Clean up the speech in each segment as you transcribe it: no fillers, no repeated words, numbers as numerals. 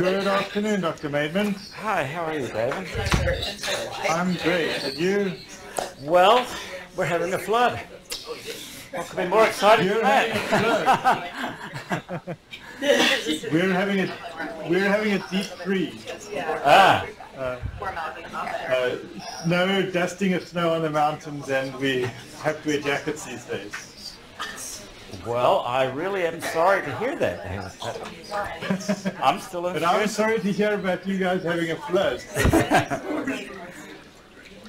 Good afternoon, Dr. Maidment. Hi, how are you, David? I'm great. And you? Well, we're having a flood. What could be more exciting than that? We're having a deep freeze. Ah. Snow, dusting of snow on the mountains, and we have to wear jackets these days. Well, I really am sorry to hear that. I'm still in. But I was sorry to hear about you guys having a flood.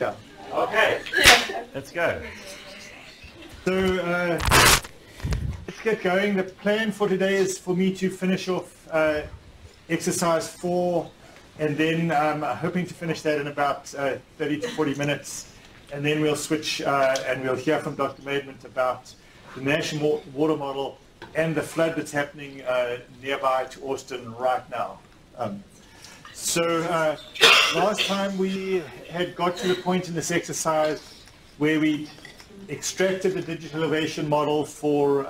Yeah. Okay, let's go. So let's get going. The plan for today is for me to finish off exercise 4. And then I'm hoping to finish that in about 30 to 40 minutes. And then we'll switch and we'll hear from Dr. Maidment about the national water model and the flood that's happening nearby to Austin right now. So last time we had got to the point in this exercise where we extracted the digital elevation model for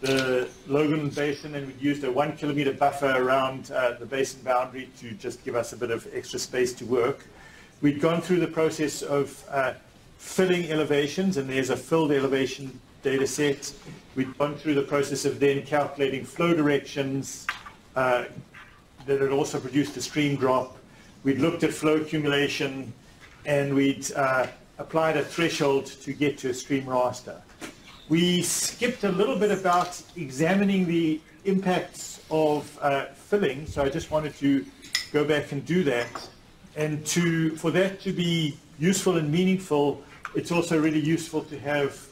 the Logan Basin, and we'd used a 1 kilometer buffer around the basin boundary to just give us a bit of extra space to work. We'd gone through the process of filling elevations, and there's a filled elevation data set. We'd gone through the process of then calculating flow directions that had also produced a stream drop. We'd looked at flow accumulation, and we'd applied a threshold to get to a stream raster. We skipped a little bit about examining the impacts of filling, so I just wanted to go back and do that. And for that to be useful and meaningful, it's also really useful to have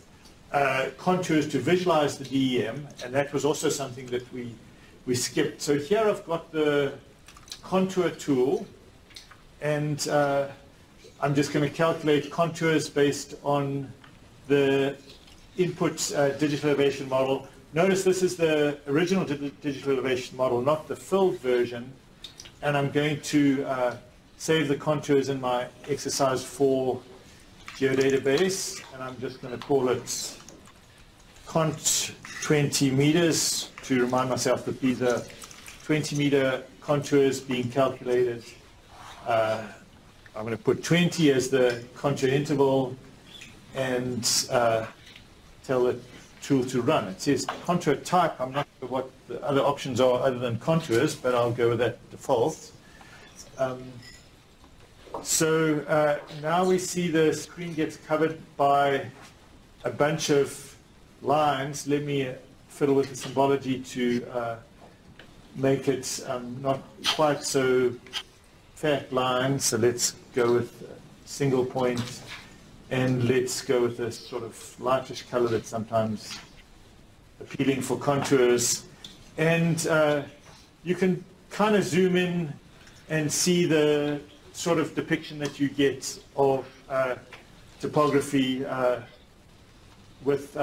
contours to visualize the DEM, and that was also something that we skipped. So here I've got the contour tool, and I'm just going to calculate contours based on the input digital elevation model. Notice this is the original digital elevation model, not the filled version. And I'm going to save the contours in my exercise 4 geodatabase. And I'm just going to call it cont 20 meters to remind myself that these are 20 meter contours being calculated. I'm going to put 20 as the contour interval and tell the tool to run. It says contour type. I'm not sure what the other options are other than contours, but I'll go with that default. So now we see the screen gets covered by a bunch of lines. Let me fiddle with the symbology to make it not quite so fat lines. So let's go with a single point. And let's go with this sort of lightish color that's sometimes appealing for contours. And you can kind of zoom in and see the sort of depiction that you get of topography with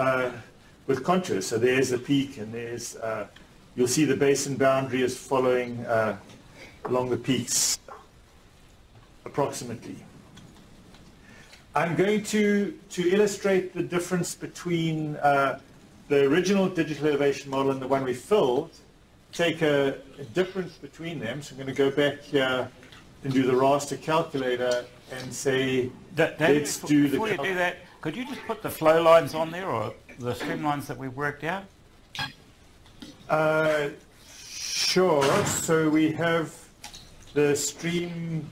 contours. So there's a peak, and there's you'll see the basin boundary is following along the peaks approximately. I'm going to illustrate the difference between the original digital elevation model and the one we filled, take a difference between them. So I'm going to go back here and do the raster calculator and say, let's do the... Before you do that, could you just put the flow lines on there, or the stream lines that we worked out? Sure. So we have the stream...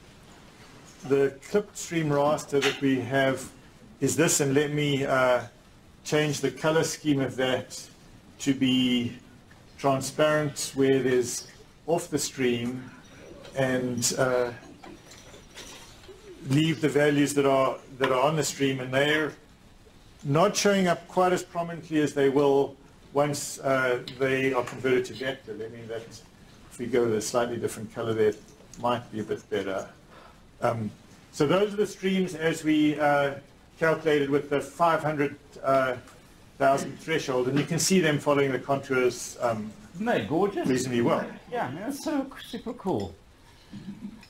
The clipped stream raster that we have is this, and let me change the color scheme of that to be transparent where there's off the stream, and leave the values that are on the stream, and they're not showing up quite as prominently as they will once they are converted to vector. Let me that if we go with a slightly different color there, it might be a bit better. So those are the streams as we calculated with the 500,000 threshold, and you can see them following the contours gorgeous? Reasonably well. Yeah, that's so super cool.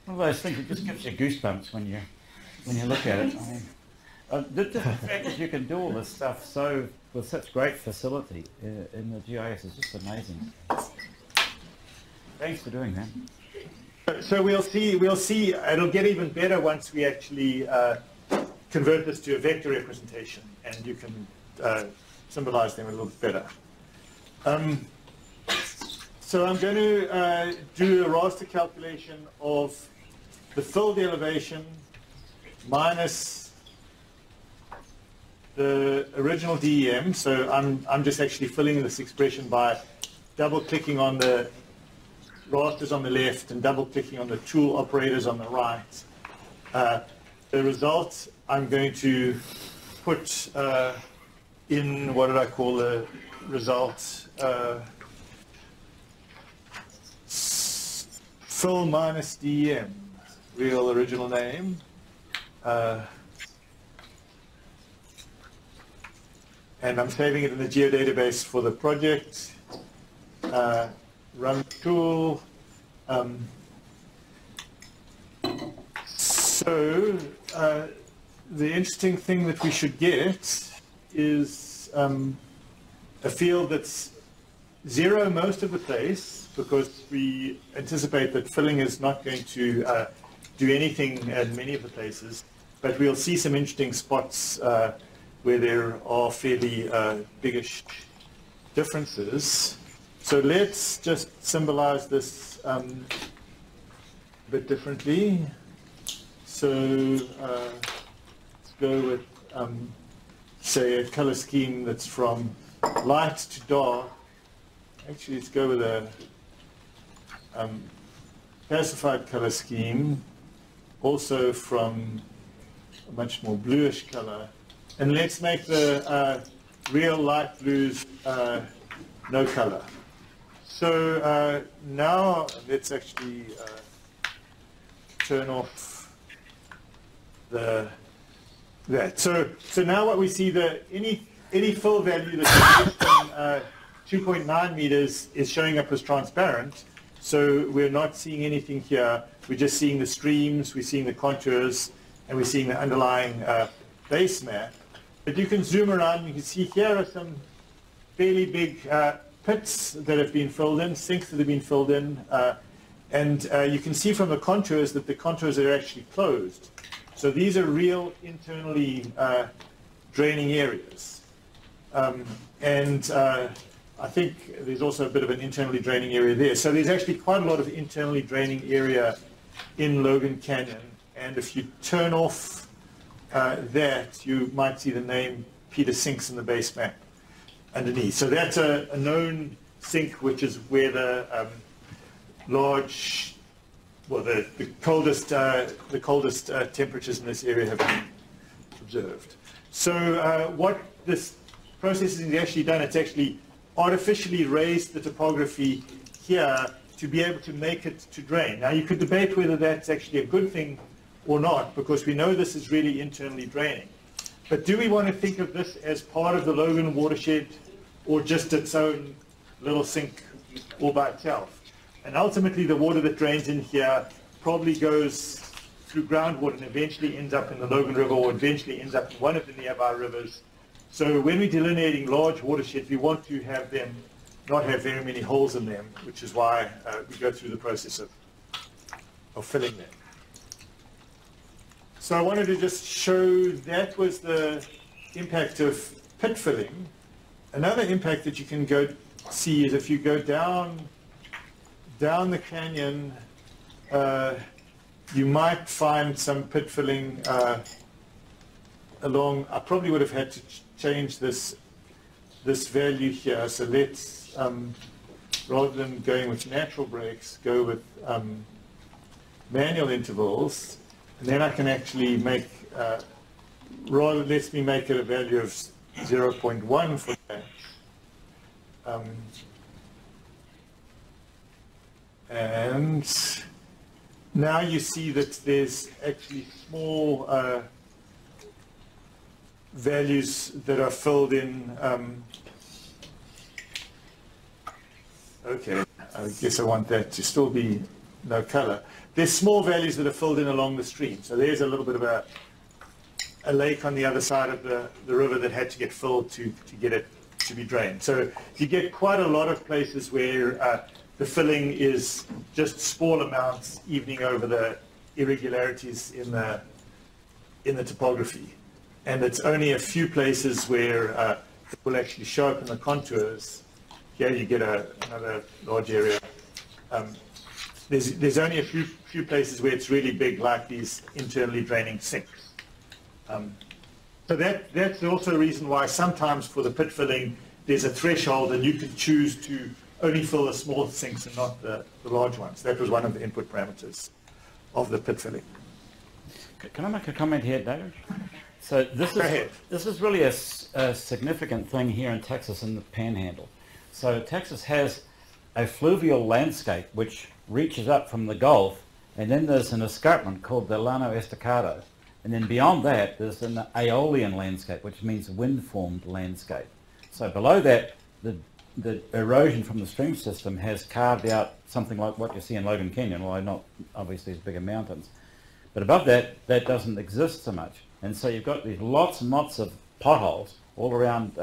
One of those things that just gives you goosebumps when you look at it. I mean, the fact that you can do all this stuff so with such great facility in the GIS is just amazing. Thanks for doing that. So we'll see, it'll get even better once we actually convert this to a vector representation, and you can symbolize them a little bit better. So I'm going to do a raster calculation of the filled elevation minus the original DEM. So I'm just actually filling this expression by double-clicking on the rasters on the left and double-clicking on the tool operators on the right. The result, I'm going to put in, what did I call the result? Fill minus DEM, real original name. And I'm saving it in the geodatabase for the project. Run the tool. So the interesting thing that we should get is a field that's zero most of the place, because we anticipate that filling is not going to do anything at many of the places, but we'll see some interesting spots where there are fairly biggish differences. So let's just symbolize this a bit differently. So let's go with, say, a color scheme that's from light to dark. Actually, let's go with a pacified color scheme, also from a much more bluish color. And let's make the real light blues no color. So now let's actually turn off that. So now what we see, that any fill value that's less than 2.9 meters is showing up as transparent. So we're not seeing anything here. We're just seeing the streams, we're seeing the contours, and we're seeing the underlying base map. But you can zoom around. You can see here are some fairly big pits that have been filled in, sinks that have been filled in. And you can see from the contours that the contours are actually closed. So these are real internally draining areas. And I think there's also a bit of an internally draining area there. So there's actually quite a lot of internally draining area in Logan Canyon. And if you turn off that, you might see the name Peter Sinks in the base map underneath. So that's a known sink, which is where the large, well, the coldest temperatures in this area have been observed. So what this process is actually done, it's actually artificially raised the topography here to be able to make it to drain. Now you could debate whether that's actually a good thing or not, because we know this is really internally draining. But do we want to think of this as part of the Logan watershed, or just its own little sink all by itself? And ultimately the water that drains in here probably goes through groundwater and eventually ends up in the Logan River, or eventually ends up in one of the nearby rivers. So when we're delineating large watersheds, we want to have them not have very many holes in them, which is why we go through the process of filling them. So I wanted to just show that was the impact of pit filling. Another impact that you can go see is if you go down the canyon, you might find some pit filling along. I probably would have had to change this value here. So let's, rather than going with natural breaks, go with manual intervals. And then I can actually make, rather lets me make it a value of 0.1 for that. And now you see that there's actually small values that are filled in. Okay, I guess I want that to still be no color. There's small values that are filled in along the stream. So there's a little bit of a lake on the other side of the river that had to get filled to get it to be drained. So you get quite a lot of places where The filling is just small amounts evening over the irregularities in the topography. And it's only a few places where it will actually show up in the contours. Here you get another large area. There's only a few places where it's really big, like these internally draining sinks. So that's also a reason why sometimes for the pit filling, there's a threshold and you can choose to only fill the small sinks and not the large ones. That was one of the input parameters of the pit filling. Can I make a comment here, David? So this is really a significant thing here in Texas in the Panhandle. So Texas has a fluvial landscape which reaches up from the Gulf, and then there's an escarpment called the Llano Estacado, and then beyond that there's an aeolian landscape, which means wind-formed landscape. So below that, the erosion from the stream system has carved out something like what you see in Logan Canyon, although not obviously as big a mountains. But above that, that doesn't exist so much. And so you've got these lots and lots of potholes all around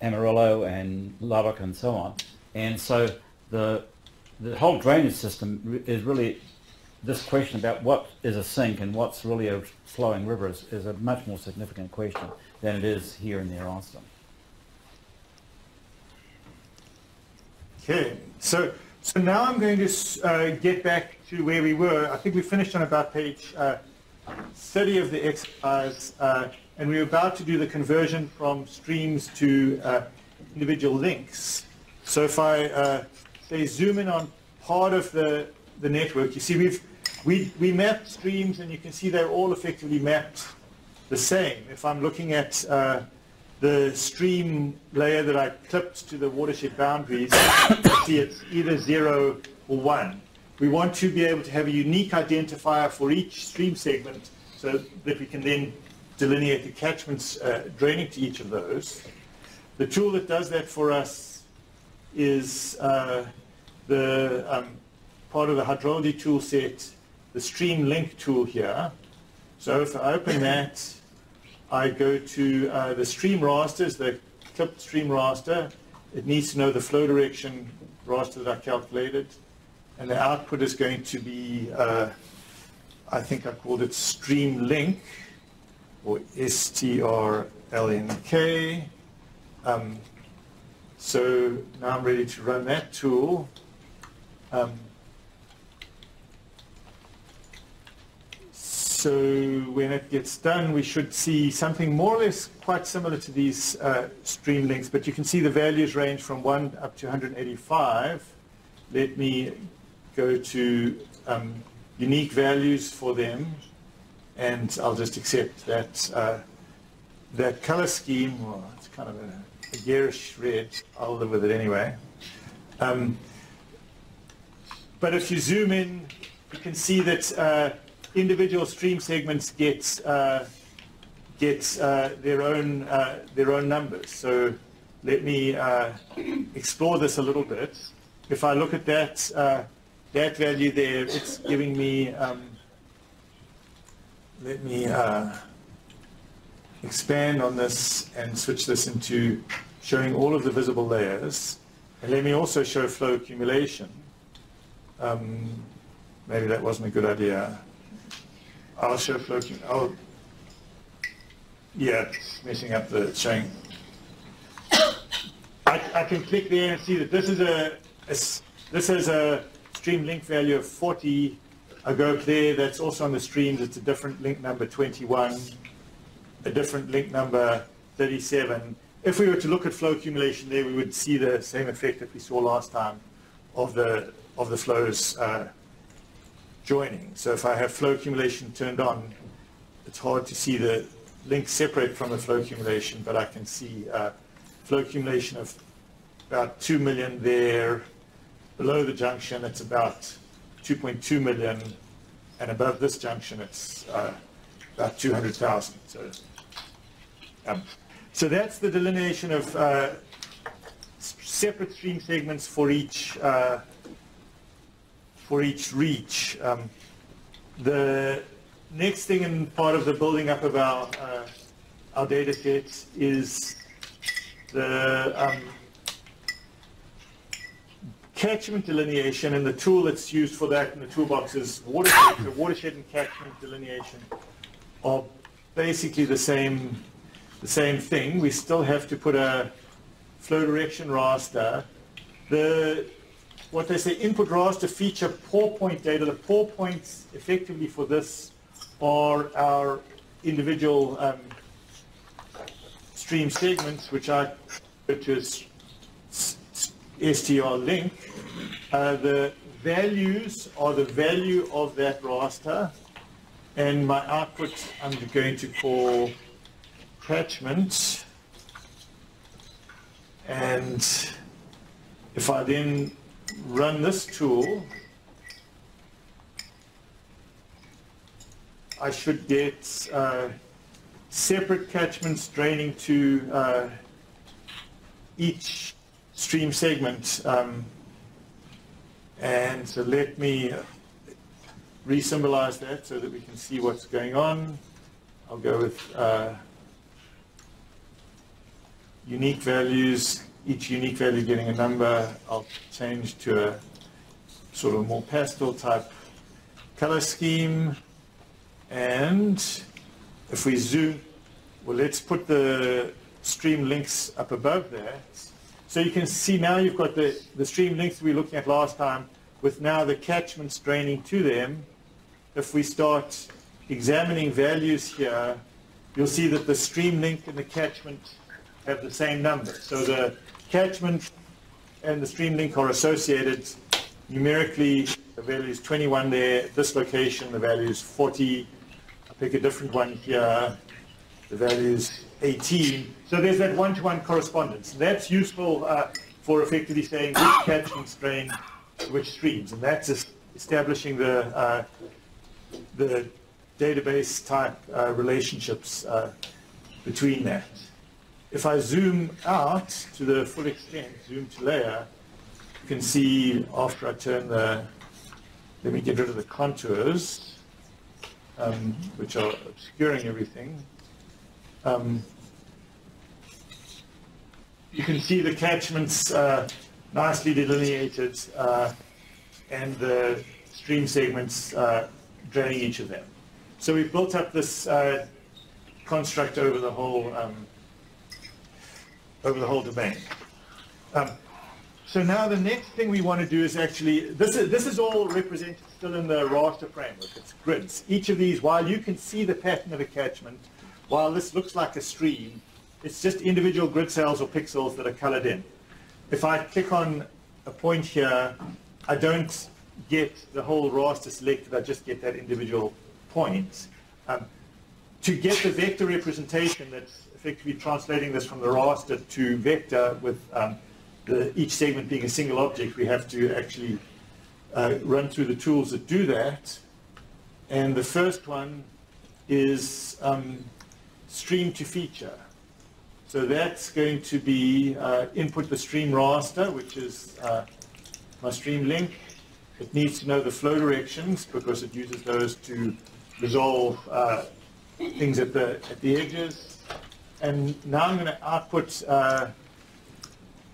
Amarillo and Lubbock and so on. And so the whole drainage system is really, this question about what is a sink and what's really a flowing river is a much more significant question than it is here and near Austin. Okay, so now I'm going to get back to where we were. I think we finished on about page 30 of the exercise, and we were about to do the conversion from streams to individual links. So if I say zoom in on part of the network, you see we mapped streams, and you can see they're all effectively mapped the same. If I'm looking at the stream layer that I clipped to the watershed boundaries, see it's either 0 or 1. We want to be able to have a unique identifier for each stream segment so that we can then delineate the catchments draining to each of those. The tool that does that for us is part of the hydrology tool set, the stream link tool here. So if I open that, I go to the stream rasters, the clipped stream raster. It needs to know the flow direction raster that I calculated. And the output is going to be, I think I called it stream link, or STRLNK. So now I'm ready to run that tool. So when it gets done, we should see something more or less quite similar to these stream links, but you can see the values range from 1 up to 185. Let me go to unique values for them, and I'll just accept that that color scheme. Well, it's kind of a garish red. I'll live with it anyway. But if you zoom in, you can see that individual stream segments get their own numbers. So let me explore this a little bit. If I look at that that value there, it's giving me. Let me expand on this and switch this into showing all of the visible layers, and let me also show flow accumulation. Maybe that wasn't a good idea. I'll show floating. Oh, yeah, messing up the chain. I can click there and see that this is a stream link value of 40. I go up there. That's also on the streams. It's a different link number 21, a different link number 37. If we were to look at flow accumulation there, we would see the same effect that we saw last time of the flows. Joining. So if I have flow accumulation turned on, it's hard to see the link separate from the flow accumulation, but I can see flow accumulation of about 2 million there. Below the junction, it's about 2.2 million, and above this junction, it's about 200,000. So that's the delineation of separate stream segments for each reach. The next thing in part of the building up of our data set is catchment delineation, and the tool that's used for that in the toolbox is watershed. The watershed and catchment delineation are basically the same thing. We still have to put a flow direction raster. What they say, input raster feature paw point data. The paw points effectively for this are our individual stream segments, which I refer to as STR link. The values are the value of that raster, and my output I'm going to call catchment. And if I then run this tool, I should get separate catchments draining to each stream segment. And so let me re-symbolize that so that we can see what's going on. I'll go with unique values, each unique value getting a number. I'll change to a sort of more pastel type color scheme. And if we zoom, well, let's put the stream links up above that. So you can see now you've got the stream links we were looking at last time with now the catchments draining to them. If we start examining values here, you'll see that the stream link and the catchment have the same number. So the catchment and the stream link are associated numerically. The value is 21 there. This location, the value is 40. I'll pick a different one here. The value is 18. So there's that one-to-one correspondence. That's useful for effectively saying which catchments drain which streams. And that's establishing the database type relationships between that. If I zoom out to the full extent, zoom to layer, you can see after I turn the, let me get rid of the contours, which are obscuring everything. You can see the catchments nicely delineated and the stream segments draining each of them. So we've built up this construct over the whole domain. So now the next thing we want to do is actually, this is all represented still in the raster framework, it's grids. Each of these, while you can see the pattern of a catchment, while this looks like a stream, it's just individual grid cells or pixels that are colored in. If I click on a point here, I don't get the whole raster selected, I just get that individual point. To get the vector representation that's effectively translating this from the raster to vector with each segment being a single object, we have to actually run through the tools that do that. And the first one is stream to feature. So that's going to be input the stream raster, which is my stream link. It needs to know the flow directions because it uses those to resolve things at the edges. And now I'm going to output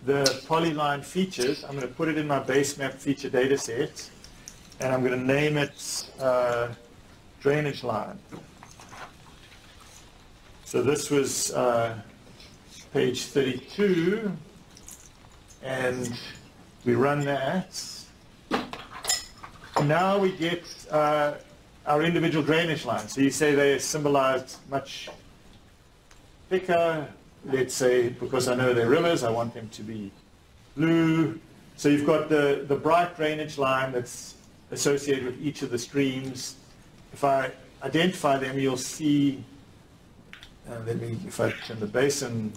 the polyline features. I'm going to put it in my base map feature data set, and I'm going to name it drainage line. So this was page 32, and we run that. Now we get our individual drainage lines. So you say they're symbolized much thicker, let's say, because I know they're rivers, I want them to be blue. So you've got the bright drainage line that's associated with each of the streams. If I identify them, you'll see, if I turn the basin,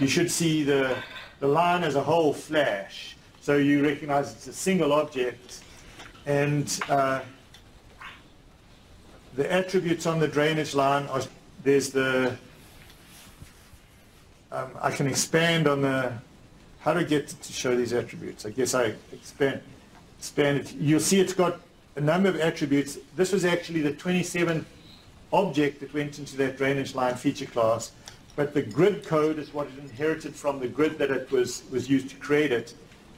you should see the line as a whole flash. So you recognize it's a single object, and the attributes on the drainage line are, there's the, I can expand on the, how do I get to show these attributes? I guess I expand it. You'll see it's got a number of attributes. This was actually the 27th object that went into that drainage line feature class, but the grid code is what it inherited from the grid that it was used to create it.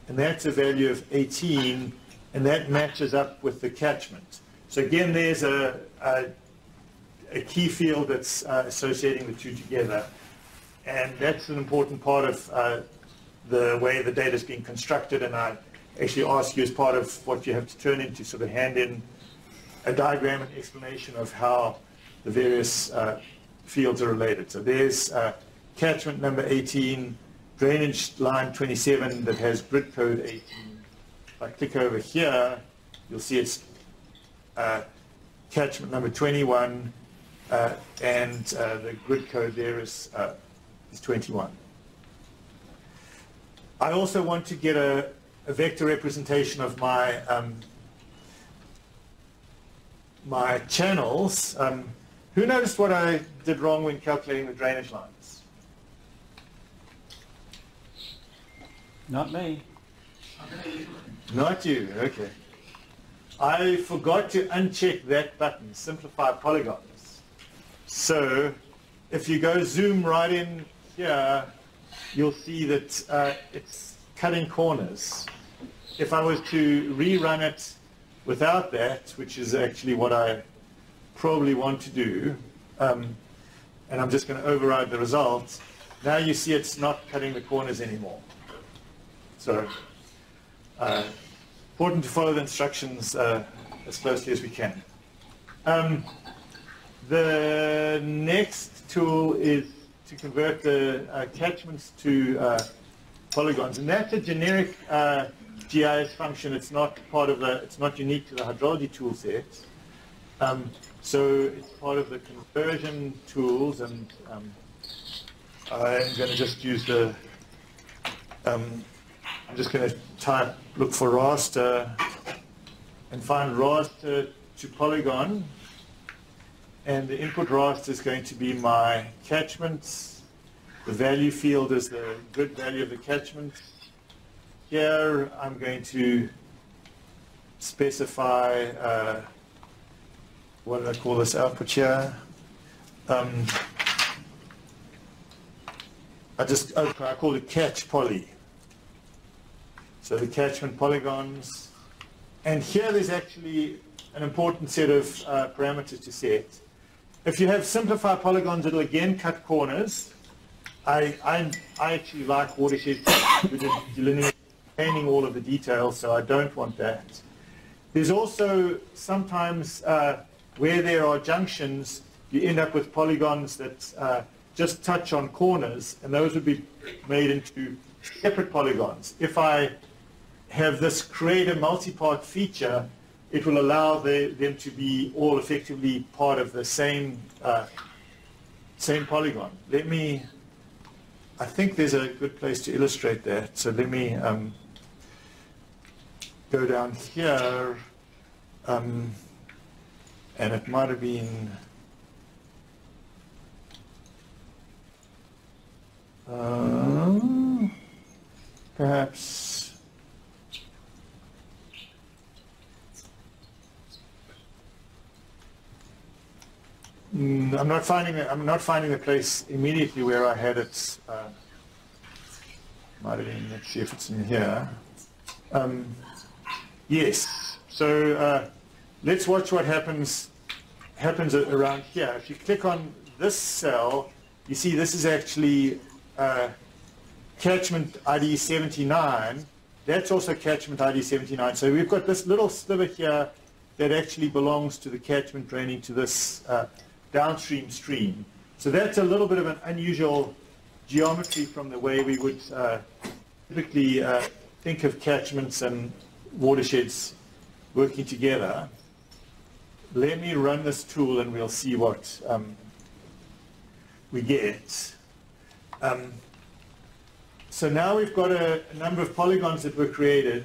and that's a value of 18, and that matches up with the catchment. So again, there's a key field that's associating the two together, and that's an important part of the way the data is being constructed. And I actually ask you, as part of what you have to turn into, sort of hand in a diagram and explanation of how the various fields are related. So there's catchment number 18, drainage line 27 that has grid code 18. If I click over here, you'll see it's catchment number 21, and the grid code there is 21. I also want to get a vector representation of my my channels. Who noticed what I did wrong when calculating the drainage lines? Not me. Not you. Okay. I forgot to uncheck that button, simplify polygons. So if you go zoom right in here, you'll see that it's cutting corners. If I was to rerun it without that, which is actually what I probably want to do, and I'm just going to override the results, now you see it's not cutting the corners anymore. So important to follow the instructions as closely as we can. The next tool is to convert the catchments to polygons, and that's a generic GIS function. It's not part of the. It's not unique to the hydrology toolset. So it's part of the conversion tools, and I'm going to just use the. I'm just going to type, look for raster, and find raster to polygon. And the input raster is going to be my catchments. The value field is the grid value of the catchments. Here I'm going to specify, what did I call this output here? I called it catch poly. So the catchment polygons. And here there's actually an important set of parameters to set. If you have simplify polygons, it'll again cut corners. I actually like watersheds with delineating all of the details, so I don't want that. There's also sometimes where there are junctions, you end up with polygons that just touch on corners, and those would be made into separate polygons. If I have this create a multi-part feature, it will allow them to be all effectively part of the same polygon. Let me. I think there's a good place to illustrate that. So let me go down here, and it might have been. Perhaps. I'm not finding the place immediately where I had it. Might have been, let's see if it's in here. Yes. So let's watch what happens around here. If you click on this cell, you see this is actually catchment ID 79. That's also catchment ID 79. So we've got this little sliver here that actually belongs to the catchment draining to this downstream stream. So that's a little bit of an unusual geometry from the way we would typically think of catchments and watersheds working together. Let me run this tool and we'll see what we get. So now we've got a number of polygons that were created,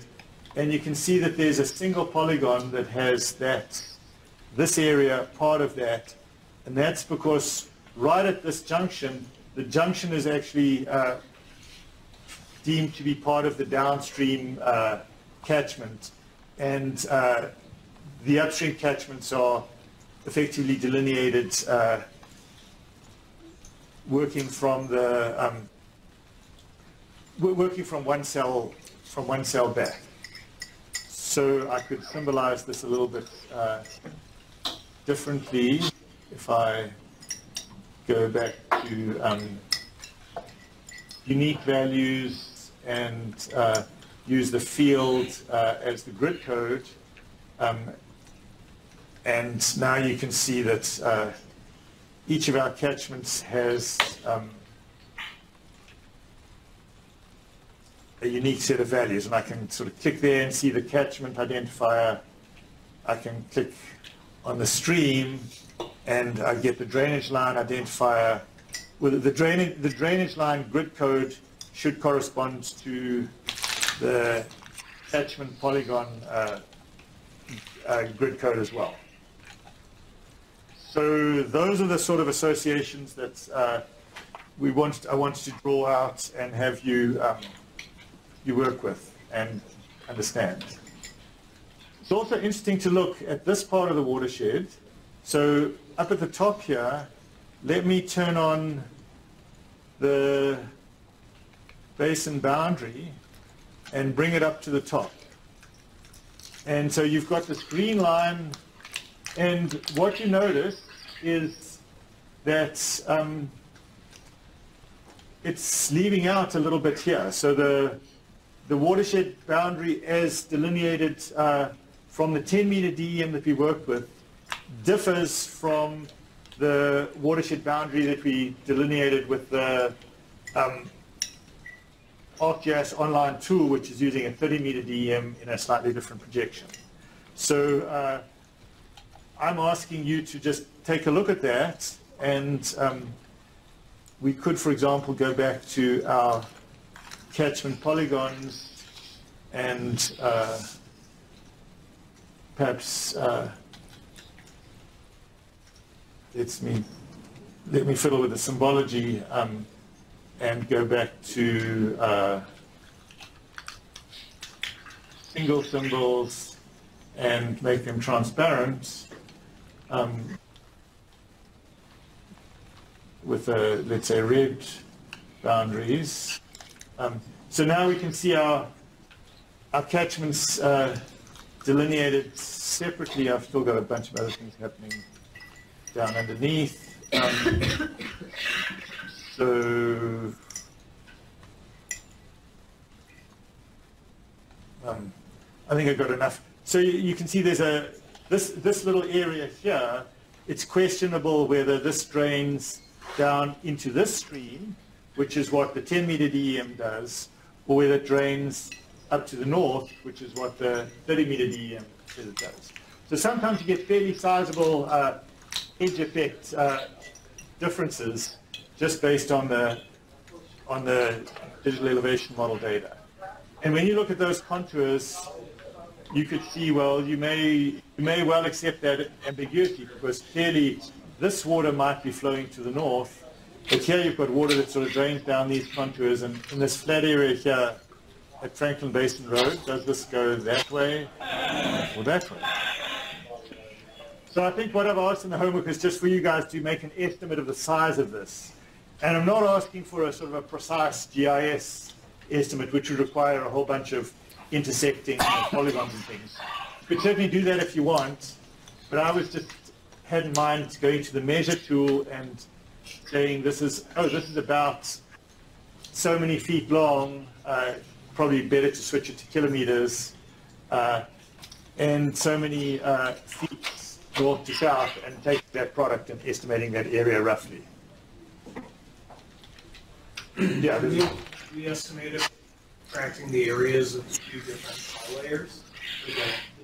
and you can see that there's a single polygon that has this area, part of that. And that's because right at this junction, the junction is actually deemed to be part of the downstream catchment. And the upstream catchments are effectively delineated working from one cell from one cell back. So I could symbolize this a little bit differently if I go back to unique values and use the field as the grid code. And now you can see that each of our catchments has a unique set of values. And I can sort of click there and see the catchment identifier. I can click on the stream and I get the drainage line identifier. Well, the drainage line grid code should correspond to the catchment polygon grid code as well. So those are the sort of associations that I want to draw out and have you you work with and understand. It's also interesting to look at this part of the watershed. So up at the top here, let me turn on the basin boundary and bring it up to the top. And so you've got this green line, and what you notice is that it's leaving out a little bit here. So the watershed boundary as delineated from the 10-meter DEM that we worked with differs from the watershed boundary that we delineated with the ArcGIS online tool, which is using a 30-meter DEM in a slightly different projection. So I'm asking you to just take a look at that, and we could, for example, go back to our catchment polygons and perhaps let me fiddle with the symbology and go back to single symbols and make them transparent with a, let's say, red boundaries. So now we can see our catchments delineated separately. I've still got a bunch of other things happening down underneath. So I think I've got enough. So you can see there's this little area here. It's questionable whether this drains down into this stream, which is what the 10-meter DEM does, or whether it drains up to the north, which is what the 30-meter DEM says it does. So sometimes you get fairly sizable edge effect differences just based on the digital elevation model data. And when you look at those contours, you could see, well, you may well accept that ambiguity, because clearly this water might be flowing to the north, but here you've got water that sort of drains down these contours, and in this flat area here at Franklin Basin Road, does this go that way or that way? So I think what I've asked in the homework is just for you guys to make an estimate of the size of this. And I'm not asking for a sort of a precise GIS estimate, which would require a whole bunch of intersecting polygons and things. You could certainly do that if you want, but I was just had in mind going to the measure tool and saying this is about so many feet long, probably better to switch it to kilometers, and so many feet north to south, and take that product and estimating that area roughly. Yeah, we estimated tracking the areas of the two different layers. The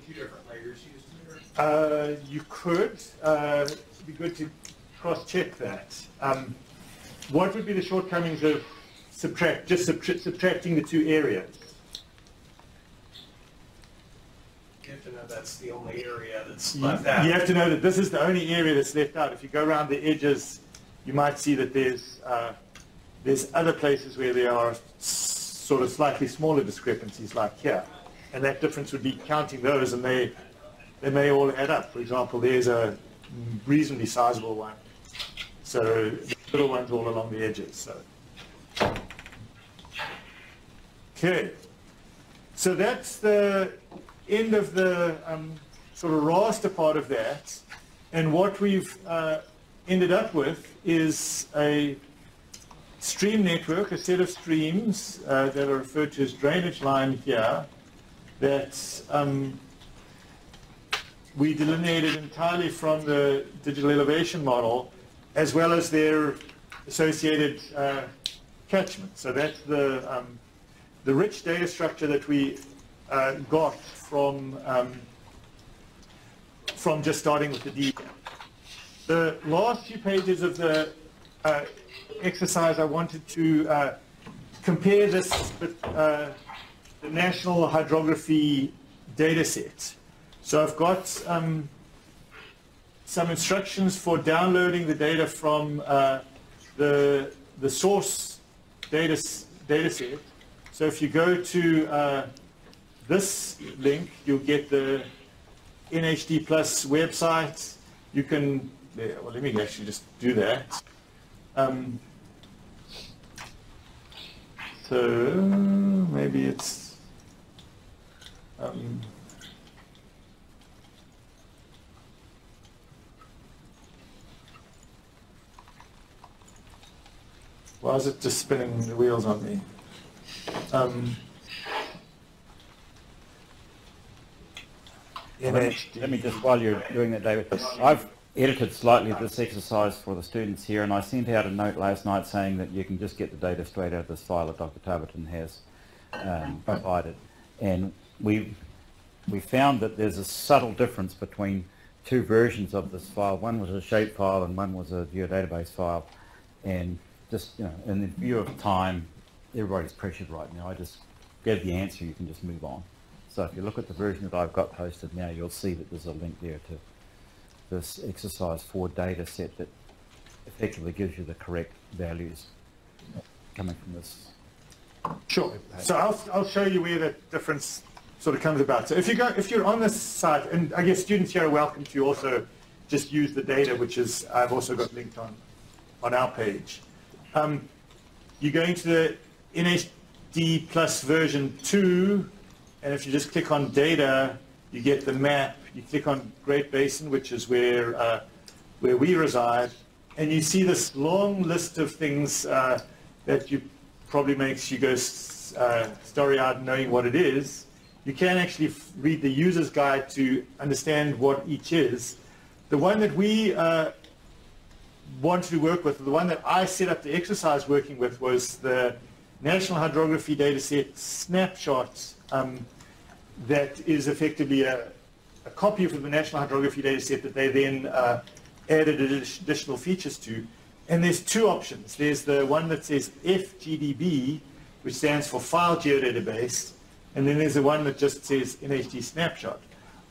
two different layers used in the area? You could. It'd be good to cross-check that. What would be the shortcomings of subtracting the two areas? You have to know that's the only area that's left out. You have to know that this is the only area that's left out. If you go around the edges, you might see that there's other places where there are sort of slightly smaller discrepancies, like here. And that difference would be counting those, and they may all add up. For example, there's a reasonably sizable one. So the little ones all along the edges. So. Okay. So that's the end of the sort of raster part of that. And what we've ended up with is a stream network, a set of streams that are referred to as drainage line here, that we delineated entirely from the digital elevation model, as well as their associated catchment. So that's the rich data structure that we got from just starting with the detail. The last few pages of the exercise, I wanted to compare this with the national hydrography data set. So I've got some instructions for downloading the data from the source data set. So if you go to this link, you'll get the NHD Plus website. You can, well, let me actually just do that. So maybe it's, why is it just spinning the wheels on me? Let me just, while you're doing that, David, I've edited slightly this exercise for the students here, and I sent out a note last night saying that you can just get the data straight out of this file that Dr. Tarberton has provided. And we found that there's a subtle difference between two versions of this file. One was a shape file and one was a geodatabase file. And just, you know, in the view of time, everybody's pressured right now. I just gave the answer, you can just move on. So if you look at the version that I've got posted now, you'll see that there's a link there to this exercise 4 data set that effectively gives you the correct values coming from this. Sure. So I'll show you where that difference sort of comes about. So if you go, if you're on this site, and I guess students here are welcome to also just use the data, which is I've also got linked on our page. You're going to the NHD Plus version 2. And if you just click on data, you get the map. You click on Great Basin, which is where we reside, and you see this long list of things that you probably makes you go starry-eyed knowing what it is. You can actually read the user's guide to understand what each is. The one that we wanted to work with, the one that I set up the exercise working with, was the National Hydrography Dataset Snapshots. That is effectively a copy of the National Hydrography Dataset that they then added additional features to. And there's two options. There's the one that says FGDB, which stands for File Geodatabase, and then there's the one that just says NHD Snapshot.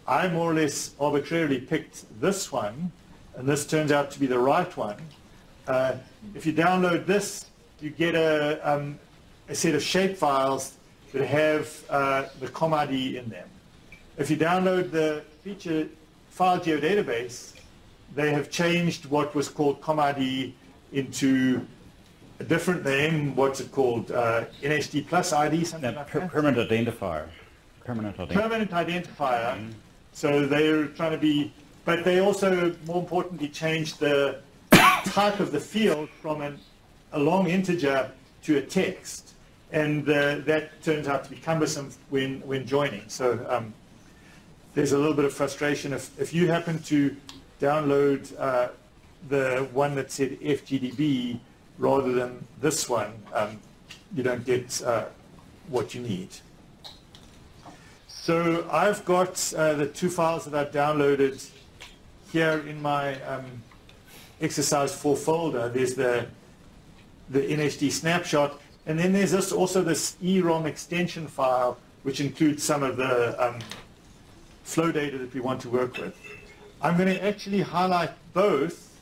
I more or less arbitrarily picked this one, and this turns out to be the right one. If you download this, you get a set of shapefiles that have the ComID in them. If you download the feature file geodatabase, they have changed what was called ComID into a different name. What's it called? NHD Plus ID, something like that? Permanent identifier. Permanent identifier. Mm. So they're trying to be, but they also, more importantly, changed the type of the field from a long integer to a text. And that turns out to be cumbersome when joining. So there's a little bit of frustration. If you happen to download the one that said FGDB rather than this one, you don't get what you need. So I've got the two files that I've downloaded here in my exercise 4 folder. There's the NHD snapshot. And then there's this, also this EROM extension file, which includes some of the flow data that we want to work with. I'm going to actually highlight both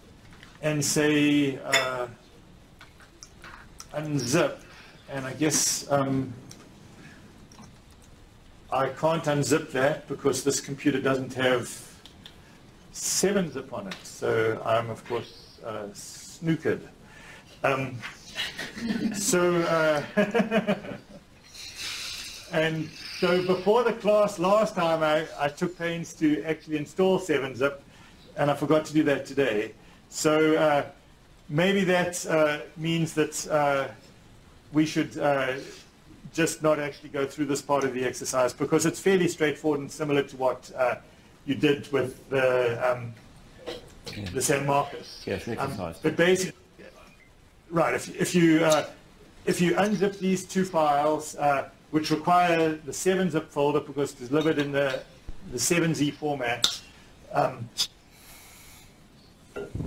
and say unzip. And I guess I can't unzip that because this computer doesn't have 7-zip on it. So I'm, of course, snookered. So And so before the class last time, I took pains to actually install 7-Zip, and I forgot to do that today. So maybe that means that we should just not actually go through this part of the exercise, because it's fairly straightforward and similar to what you did with the San Marcos. Yes, exercise. But basically, right, if you unzip these two files, which require the 7-zip folder because it's delivered in the 7z format.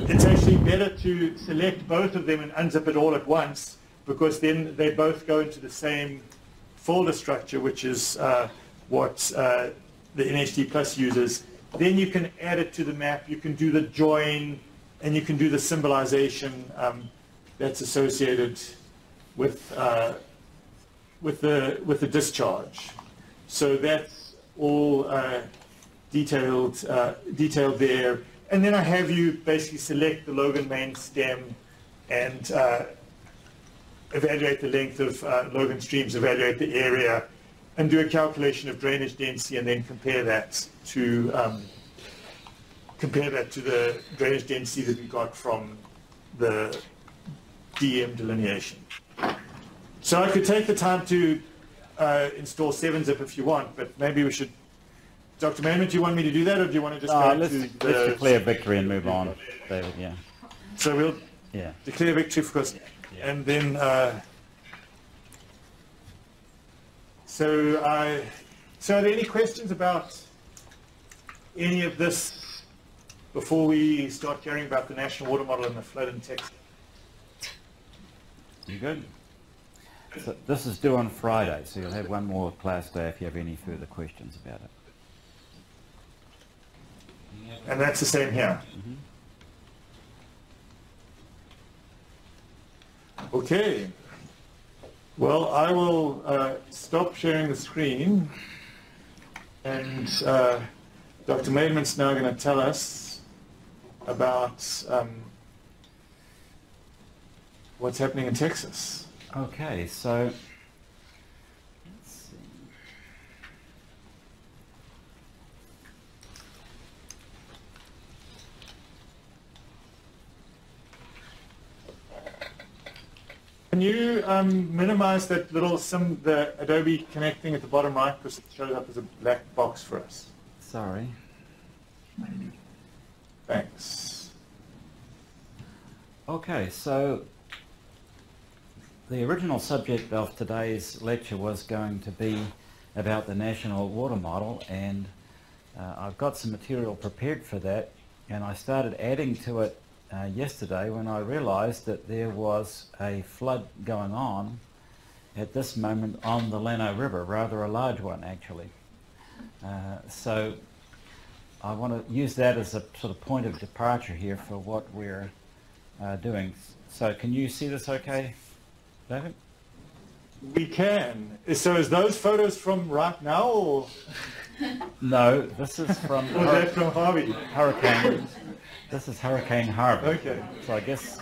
It's actually better to select both of them and unzip it all at once, because then they both go into the same folder structure, which is what the NHD Plus uses. Then you can add it to the map, you can do the join, and you can do the symbolization that's associated with the discharge. So that's all detailed there. And then I have you basically select the Logan main stem and evaluate the length of Logan streams, evaluate the area, and do a calculation of drainage density, and then compare that to the drainage density that we got from the DM delineation. So I could take the time to install 7-Zip if you want, but maybe we should. Dr. Maidment, do you want me to do that, or do you want to just go to let's declare victory and move on, David? Yeah. So we'll declare victory, of course, and then. So are there any questions about any of this before we start caring about the National Water Model and the flood in Texas? You good? So this is due on Friday, so you'll have one more class day if you have any further questions about it. And that's the same here. Mm-hmm. Okay. Well, I will stop sharing the screen, and Dr. Maidment's now going to tell us about what's happening in Texas. Okay, so let's see. Can you minimize that little the Adobe Connect thing at the bottom right, because it shows up as a black box for us? Sorry. Thanks. Okay, so the original subject of today's lecture was going to be about the National Water Model, and I've got some material prepared for that, and I started adding to it yesterday when I realized that there was a flood going on at this moment on the Llano River, rather a large one actually. So I want to use that as a sort of point of departure here for what we're doing. So can you see this okay, David? We can. So is those photos from right now, or? No, this is from, Hurricane. This is Hurricane Harvey. Okay. So I guess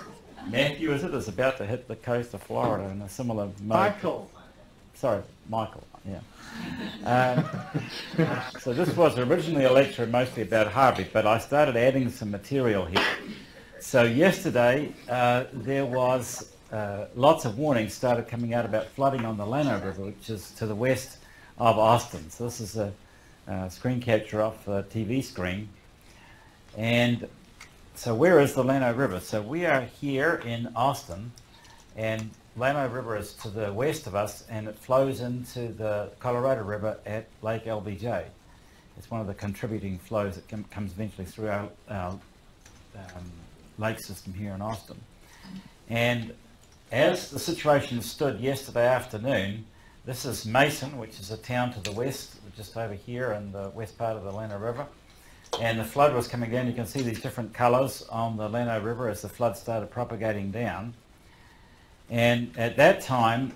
Matthew, is about to hit the coast of Florida in a similar mode. Michael. Sorry, Michael, yeah. So this was originally a lecture mostly about Harvey, but I started adding some material here. So yesterday there was lots of warnings started coming out about flooding on the Llano River, which is to the west of Austin. So this is a screen capture off a TV screen. And so where is the Llano River? So we are here in Austin, and Llano River is to the west of us, and it flows into the Colorado River at Lake LBJ. It's one of the contributing flows that comes eventually through our lake system here in Austin. And as the situation stood yesterday afternoon, this is Mason, which is a town to the west, just over here in the west part of the Llano River. And the flood was coming down. You can see these different colours on the Llano River as the flood started propagating down. And at that time,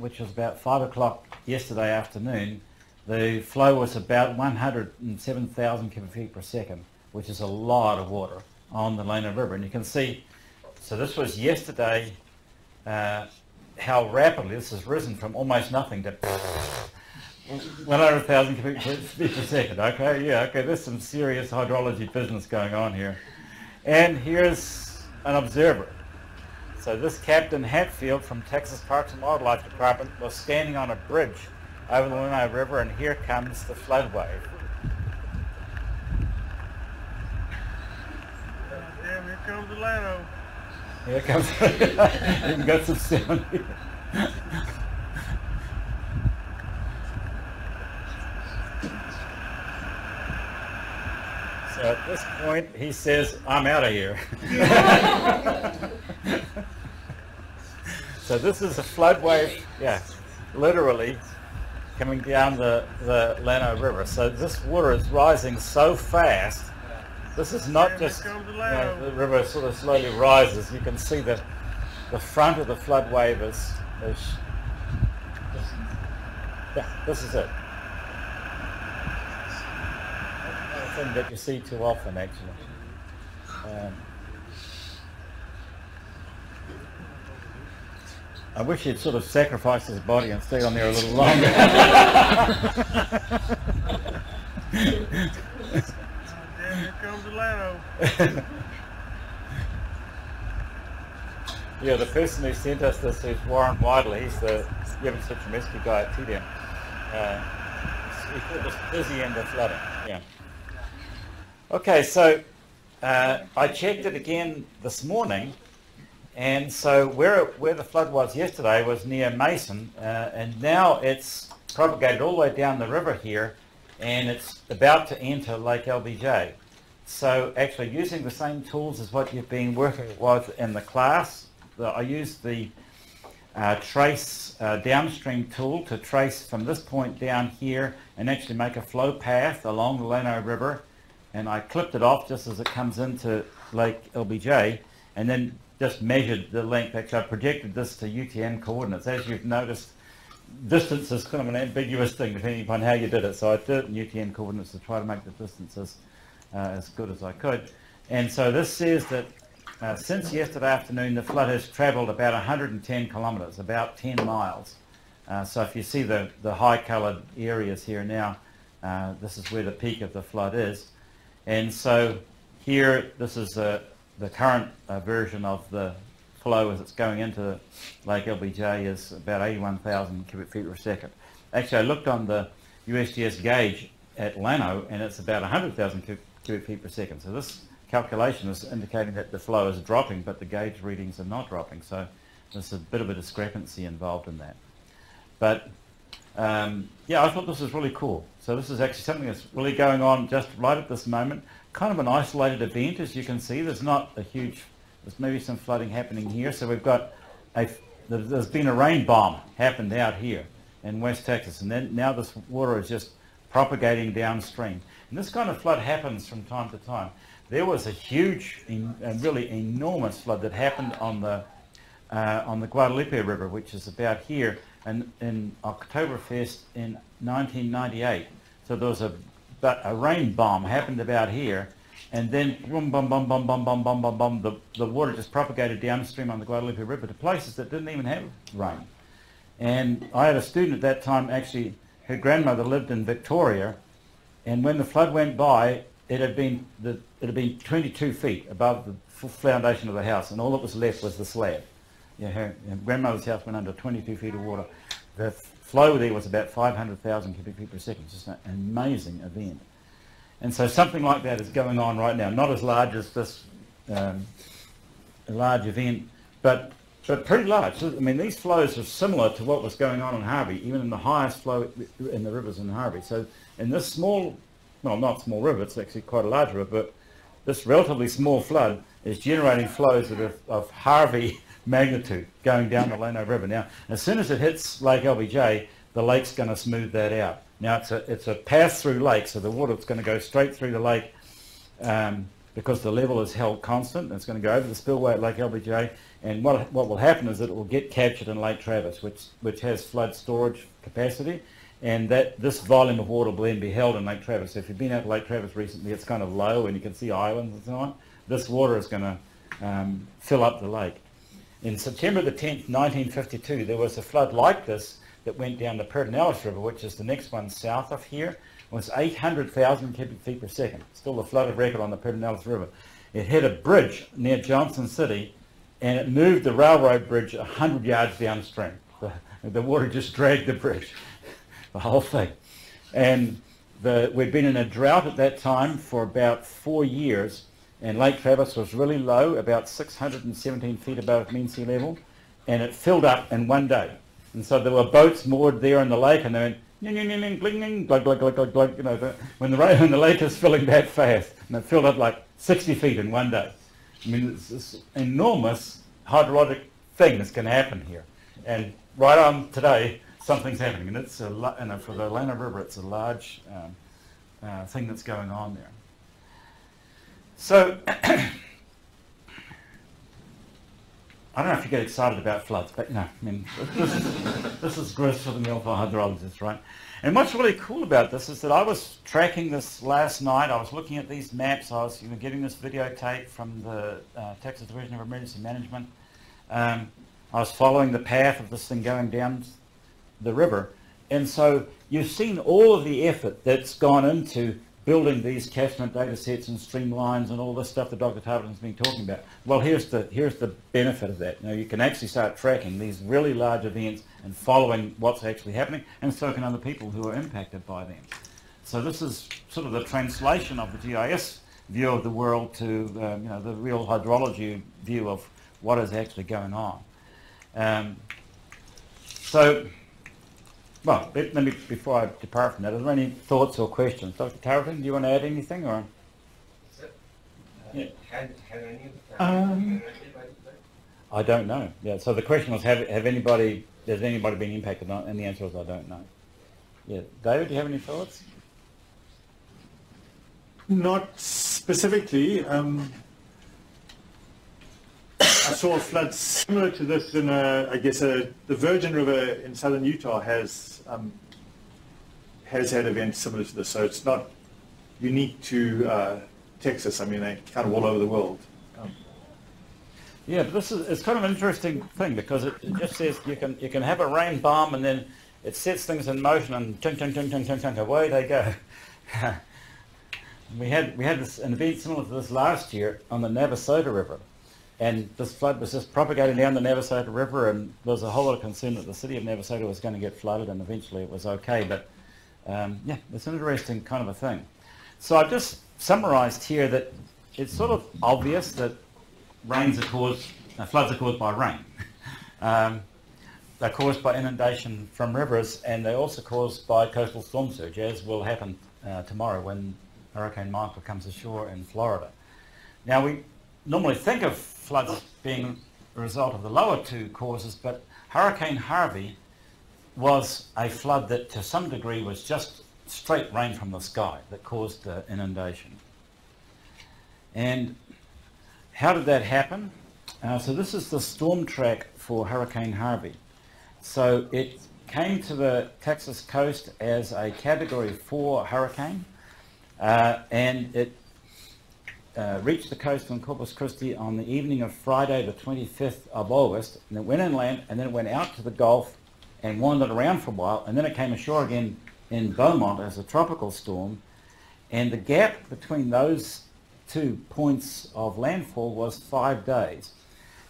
which was about 5 o'clock yesterday afternoon, the flow was about 107,000 cubic feet per second, which is a lot of water on the Llano River. And you can see, so this was yesterday, how rapidly this has risen from almost nothing to Well over 1,000 cubic feet per second. Okay, yeah, okay, there's some serious hydrology business going on here. And here's an observer. So this Captain Hatfield from Texas Parks and Wildlife Department was standing on a bridge over the Llano River, and here comes the flood wave. Damn, here comes the Llano. Here comes the We've got some sound here. So at this point, he says, I'm out of here. So this is a flood wave, yeah, literally coming down the Llano River. So this water is rising so fast. This is not just, you know, the river sort of slowly rises. You can see that the front of the flood wave is yeah, this is it. Thing that you see too often, actually. I wish he'd sort of sacrificed his body and stayed on there a little longer. Here comes Llano. Yeah, the person who sent us this is Warren Widley. He's the urban search and rescue guy at TDM. He thought it was busy and the flooding. Yeah. Okay, so I checked it again this morning, and so where the flood was yesterday was near Mason, and now it's propagated all the way down the river here, and it's about to enter Lake LBJ. So actually using the same tools as what you've been working with in the class, I used the trace downstream tool to trace from this point down here and actually make a flow path along the Llano River. And I clipped it off just as it comes into Lake LBJ, and then just measured the length. Actually, I projected this to UTM coordinates. As you've noticed, distance is kind of an ambiguous thing depending upon how you did it. So I did it in UTM coordinates to try to make the distances as good as I could. And so this says that since yesterday afternoon, the flood has travelled about 110 kilometres, about 10 miles. So if you see the high-coloured areas here now, this is where the peak of the flood is. And so here, this is the current version of the flow as it's going into Lake LBJ is about 81,000 cubic feet per second. Actually, I looked on the USGS gauge at Llano, and it's about 100,000 cubic feet per second. So this calculation is indicating that the flow is dropping, but the gauge readings are not dropping. So there's a bit of a discrepancy involved in that. But yeah, I thought this was really cool. So this is actually something that's really going on just right at this moment. Kind of an isolated event, as you can see. There's not a huge, there's maybe some flooding happening here. So we've got, there's been a rain bomb happened out here in West Texas. And then now this water is just propagating downstream. And this kind of flood happens from time to time. There was a huge and really enormous flood that happened on the Guadalupe River, which is about here. And in Oktoberfest in 1998, so there was a rain bomb happened about here, and then boom, boom, boom, boom, boom, boom, boom, boom, boom, the water just propagated downstream on the Guadalupe River to places that didn't even have rain. And I had a student at that time, actually, her grandmother lived in Victoria, and when the flood went by, it had been 22 feet above the foundation of the house, and all that was left was the slab. Yeah, her grandmother's house went under 22 feet of water. The flow there was about 500,000 cubic feet per second. It's just an amazing event. And so something like that is going on right now. Not as large as this large event, but pretty large. I mean, these flows are similar to what was going on in Harvey, even in the highest flow in the rivers in Harvey. So in this small, well, not small river, it's actually quite a large river, but this relatively small flood is generating flows that are of Harvey magnitude going down the Llano River. Now, as soon as it hits Lake LBJ, the lake's going to smooth that out. Now, it's a pass-through lake, so the water's going to go straight through the lake because the level is held constant, and it's going to go over the spillway at Lake LBJ, and what will happen is that it will get captured in Lake Travis, which has flood storage capacity, and that this volume of water will then be held in Lake Travis. So if you've been out to Lake Travis recently, it's kind of low, and you can see islands and so on. This water is going to fill up the lake. In September the 10th, 1952, there was a flood like this that went down the Pedernales River, which is the next one south of here, was 800,000 cubic feet per second. Still a flooded record on the Pedernales River. It hit a bridge near Johnson City, and it moved the railroad bridge 100 yards downstream. The water just dragged the bridge, the whole thing. And we'd been in a drought at that time for about 4 years, and Lake Travis was really low, about 617 feet above mean sea level, and it filled up in one day. And so there were boats moored there in the lake, and they went, glug, glug, glug, glug, glug, you know, when the lake is filling that fast. And it filled up like 60 feet in one day. I mean, it's this enormous hydrologic thing that's going to happen here. And right on today, something's happening. And it's for the Llano River, it's a large thing that's going on there. So I don't know if you get excited about floods, but no, I mean, this is grist for the mill for hydrologists, right? And what's really cool about this is that I was tracking this last night. I was looking at these maps. I was getting this videotape from the Texas Division of Emergency Management. I was following the path of this thing going down the river. And so you've seen all of the effort that's gone into building these catchment data sets and streamlines and all this stuff that Dr. Tarleton's been talking about. Well, here's the benefit of that. Now, you can actually start tracking these really large events and following what's actually happening, and so can other people who are impacted by them. So this is sort of the translation of the GIS view of the world to you know, the real hydrology view of what is actually going on. Well, let me, before I depart from that, are there any thoughts or questions? Dr. Tarleton, do you want to add anything? Or? Yeah. Have any of the I don't know. Yeah, so the question was, has anybody been impacted? And the answer was, I don't know. Yeah, David, do you have any thoughts? Not specifically. I saw a flood similar to this in, the Virgin River in southern Utah has had events similar to this, so it's not unique to Texas. I mean, they're kind of all over the world. Yeah, but it's kind of an interesting thing because it just says you can have a rain bomb and then it sets things in motion and chunk, chunk, chunk, chunk, chunk, chunk, away they go. we had this, an event similar to this last year on the Navasota River. And this flood was just propagating down the Navasota River, and there was a whole lot of concern that the city of Navasota was going to get flooded, and eventually it was okay. But yeah, it's an interesting kind of a thing. So I've just summarised here that it's sort of obvious that floods are caused by rain. They're caused by inundation from rivers, and they're also caused by coastal storm surge, as will happen tomorrow when Hurricane Michael comes ashore in Florida. Now, we normally think of floods being a result of the lower two causes, but Hurricane Harvey was a flood that to some degree was just straight rain from the sky that caused the inundation. And how did that happen? So this is the storm track for Hurricane Harvey. So it came to the Texas coast as a Category 4 hurricane, and it reached the coast in Corpus Christi on the evening of Friday the 25th of August, and it went inland, and then it went out to the Gulf and wandered around for a while, and then it came ashore again in Beaumont as a tropical storm. And the gap between those 2 points of landfall was 5 days,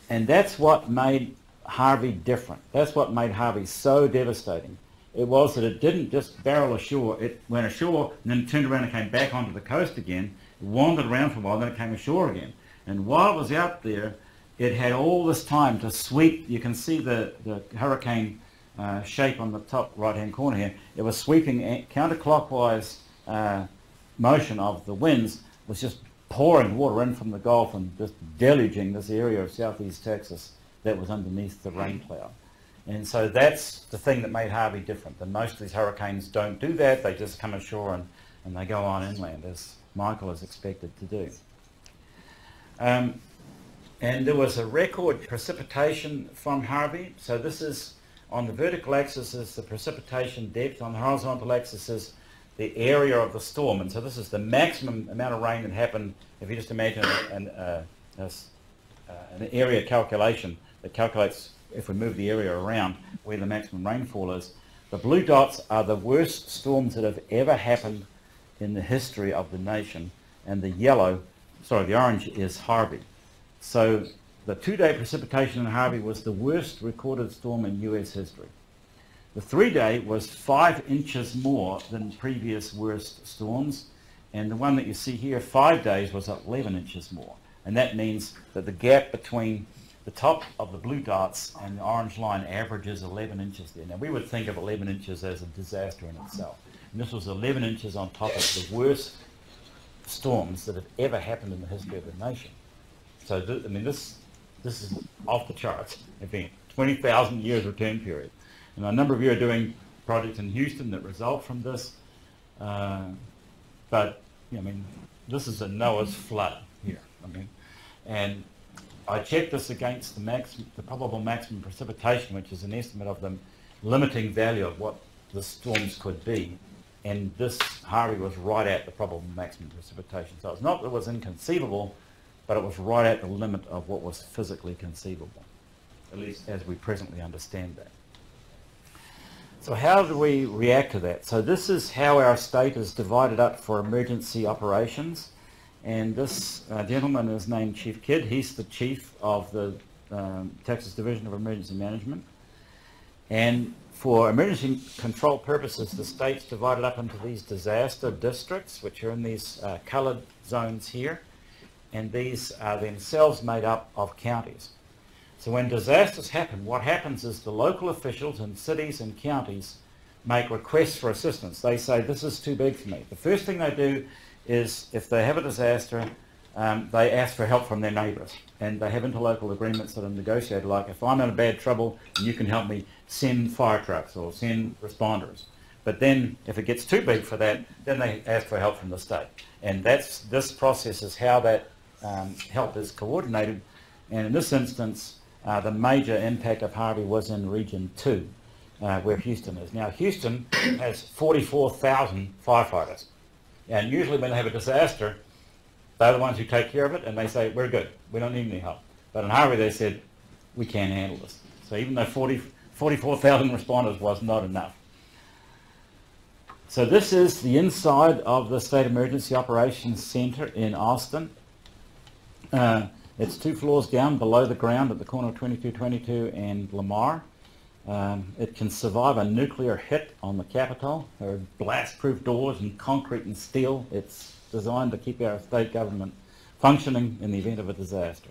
and that's what made Harvey different. That's what made Harvey so devastating. It was that it didn't just barrel ashore, it went ashore and then turned around and came back onto the coast again, wandered around for a while, then it came ashore again. And while it was out there, it had all this time to sweep. You can see the hurricane shape on the top right-hand corner here. It was sweeping counterclockwise motion of the winds, was just pouring water in from the Gulf and just deluging this area of southeast Texas that was underneath the rain cloud. And so that's the thing that made Harvey different. And most of these hurricanes don't do that. They just come ashore and they go on inland, as Michael is expected to do. And there was a record precipitation from Harvey. So this is, on the vertical axis is the precipitation depth, on the horizontal axis is the area of the storm. And so this is the maximum amount of rain that happened, if you just imagine an area calculation that calculates if we move the area around where the maximum rainfall is, the blue dots are the worst storms that have ever happened in the history of the nation, and the yellow, sorry, the orange is Harvey. So the two-day precipitation in Harvey was the worst recorded storm in US history. The three-day was 5 inches more than previous worst storms, and the one that you see here, 5 days, was 11 inches more. And that means that the gap between the top of the blue dots and the orange line averages 11 inches there. Now, we would think of 11 inches as a disaster in itself. And this was 11 inches on top of the worst storms that have ever happened in the history of the nation. So, I mean, this is off the charts event, 20,000 years return period. And a number of you are doing projects in Houston that result from this. But, I mean, this is a Noah's flood here. I mean, and I checked this against the probable maximum precipitation, which is an estimate of the limiting value of what the storms could be, and this Harvey was right at the probable maximum precipitation. So it's not that it was inconceivable, but it was right at the limit of what was physically conceivable, at least as we presently understand that. So how do we react to that? So this is how our state is divided up for emergency operations. And this gentleman is named Chief Kidd. He's the chief of the Texas Division of Emergency Management. And for emergency control purposes, the state's divided up into these disaster districts, which are in these colored zones here. And these are themselves made up of counties. So when disasters happen, what happens is the local officials in cities and counties make requests for assistance. They say, this is too big for me. The first thing they do is if they have a disaster, they ask for help from their neighbours, and they have interlocal agreements that are negotiated, like if I'm in bad trouble and you can help me, send fire trucks or send responders. But then if it gets too big for that, then they ask for help from the state. And that's, this process is how that help is coordinated. And in this instance, the major impact of Harvey was in Region 2, where Houston is. Now, Houston has 44,000 firefighters. And usually when they have a disaster, they're the ones who take care of it, and they say, we're good, we don't need any help. But in Harvey, they said, we can handle this. So even though 44,000 responders was not enough. So this is the inside of the State Emergency Operations Center in Austin. It's 2 floors down below the ground at the corner of 2222 and Lamar. It can survive a nuclear hit on the Capitol. There are blast-proof doors and concrete and steel. It's designed to keep our state government functioning in the event of a disaster.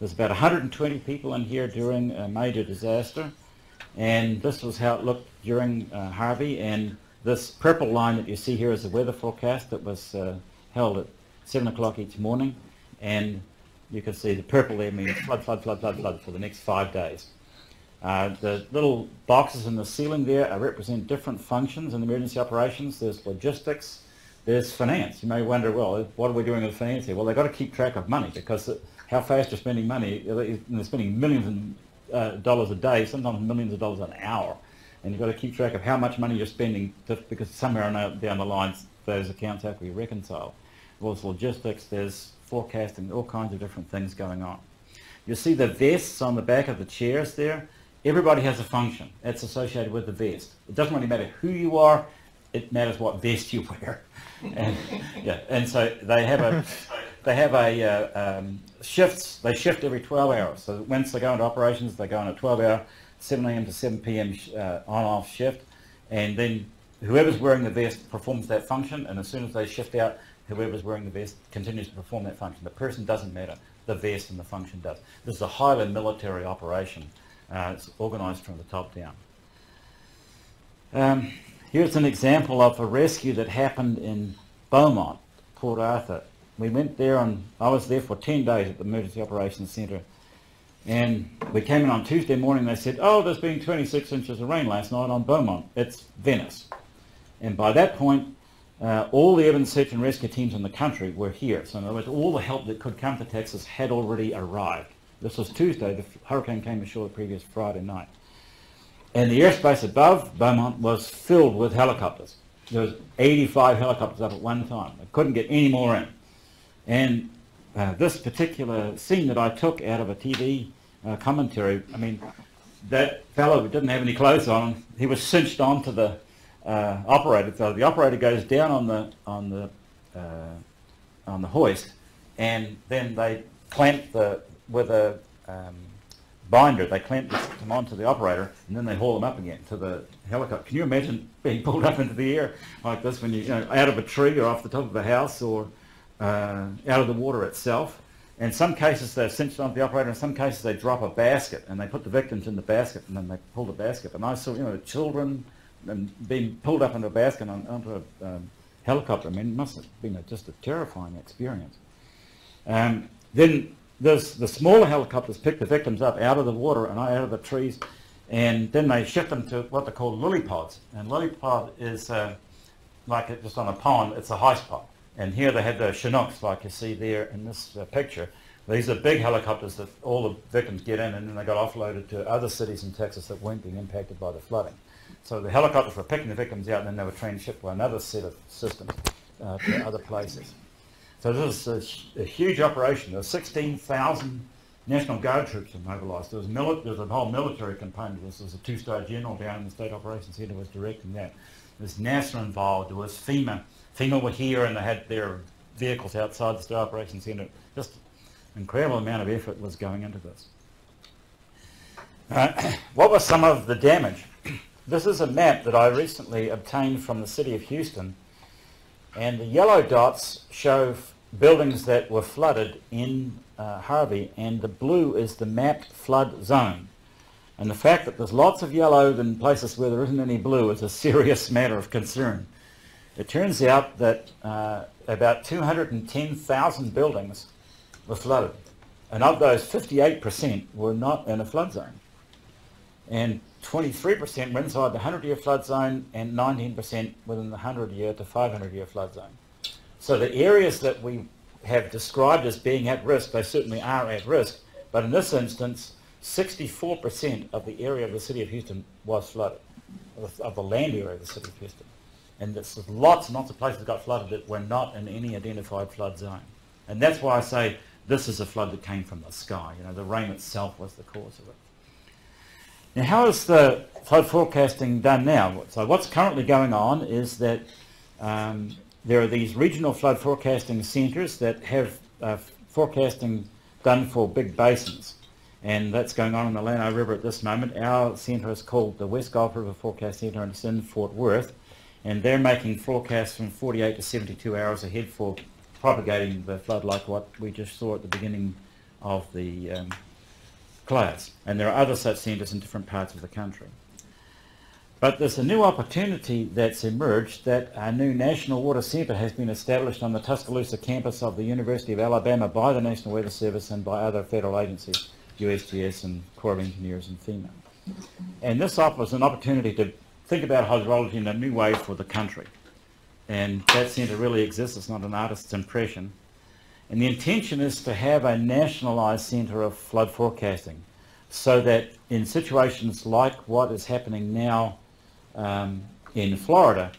There's about 120 people in here during a major disaster, and this was how it looked during Harvey. And this purple line that you see here is the weather forecast that was held at 7 o'clock each morning, and you can see the purple there means flood, flood, flood, flood, flood for the next 5 days. The little boxes in the ceiling there represent different functions in emergency operations. There's logistics, there's finance. You may wonder, well, what are we doing with finance here? Well, they've got to keep track of money, because how fast you're spending money, they're spending millions of dollars a day, sometimes millions of dollars an hour. And you've got to keep track of how much money you're spending, because somewhere down the line, those accounts have to be reconciled. Well, there's logistics, there's forecasting, all kinds of different things going on. You'll see the vests on the back of the chairs there. Everybody has a function that's associated with the vest. It doesn't really matter who you are, it matters what vest you wear. And, yeah, and so they have shifts, they shift every 12 hours. So once they go into operations, they go on a 12-hour, 7 a.m. to 7 p.m. On-off shift, and then whoever's wearing the vest performs that function, and as soon as they shift out, whoever's wearing the vest continues to perform that function. The person doesn't matter, the vest and the function does. This is a highly military operation. It's organised from the top down. Here's an example of a rescue that happened in Beaumont, Port Arthur. We went there, and I was there for 10 days at the Emergency Operations Centre. And we came in on Tuesday morning, and they said, oh, there's been 26 inches of rain last night on Beaumont. It's Venice. And by that point, all the urban search and rescue teams in the country were here. So in other words, all the help that could come to Texas had already arrived. This was Tuesday. The hurricane came ashore the previous Friday night. And the airspace above Beaumont was filled with helicopters. There was 85 helicopters up at one time. I couldn't get any more in. And this particular scene that I took out of a TV commentary, I mean, that fellow who didn't have any clothes on, he was cinched onto the operator. So the operator goes down on the hoist, and then they clamp the with a binder. They clamp them onto the operator, and then they haul them up again to the helicopter. Can you imagine being pulled up into the air like this when you know, out of a tree or off the top of a house or out of the water itself? In some cases, they're cinched onto the operator. In some cases, they drop a basket, and they put the victims in the basket, and then they pull the basket. And I saw, you know, children being pulled up into a basket onto a helicopter. I mean, it must have been just a terrifying experience. Then the smaller helicopters pick the victims up out of the water and out of the trees, and then they ship them to what they call lily pods. And lily pod is like it, just on a pond, it's a high pod. And here they had the Chinooks, like you see there in this picture. These are big helicopters that all the victims get in, and then they got offloaded to other cities in Texas that weren't being impacted by the flooding. So the helicopters were picking the victims out, and then they were transhipped by another set of systems to other places. So this is a huge operation. There were 16,000 National Guard troops were mobilized. There was a whole military component. This was a two-star general down in the State Operations Center was directing that. There was NASA involved. There was FEMA. FEMA were here, and they had their vehicles outside the State Operations Center. Just an incredible amount of effort was going into this. What was some of the damage? This is a map that I recently obtained from the city of Houston. And the yellow dots show buildings that were flooded in Harvey, and the blue is the mapped flood zone. And the fact that there's lots of yellow in places where there isn't any blue is a serious matter of concern. It turns out that about 210,000 buildings were flooded. And of those, 58% were not in a flood zone. And 23% were inside the 100-year flood zone, and 19% within the 100-year to 500-year flood zone. So the areas that we have described as being at risk, they certainly are at risk, but in this instance, 64% of the area of the city of Houston was flooded, of the land area of the city of Houston. And there's lots and lots of places that got flooded that were not in any identified flood zone. And that's why I say this is a flood that came from the sky. You know, the rain itself was the cause of it. Now, how is the flood forecasting done now? So what's currently going on is that there are these regional flood forecasting centres that have forecasting done for big basins. And that's going on in the Llano River at this moment. Our centre is called the West Gulf River Forecast Centre, and it's in Fort Worth. And they're making forecasts from 48 to 72 hours ahead for propagating the flood, like what we just saw at the beginning of the class, and there are other such centres in different parts of the country. But there's a new opportunity that's emerged, that a new National Water Centre has been established on the Tuscaloosa campus of the University of Alabama by the National Weather Service and by other federal agencies, USGS and Corps of Engineers and FEMA. And this offers an opportunity to think about hydrology in a new way for the country. And that centre really exists. It's not an artist's impression. And the intention is to have a nationalised centre of flood forecasting, so that in situations like what is happening now in Florida,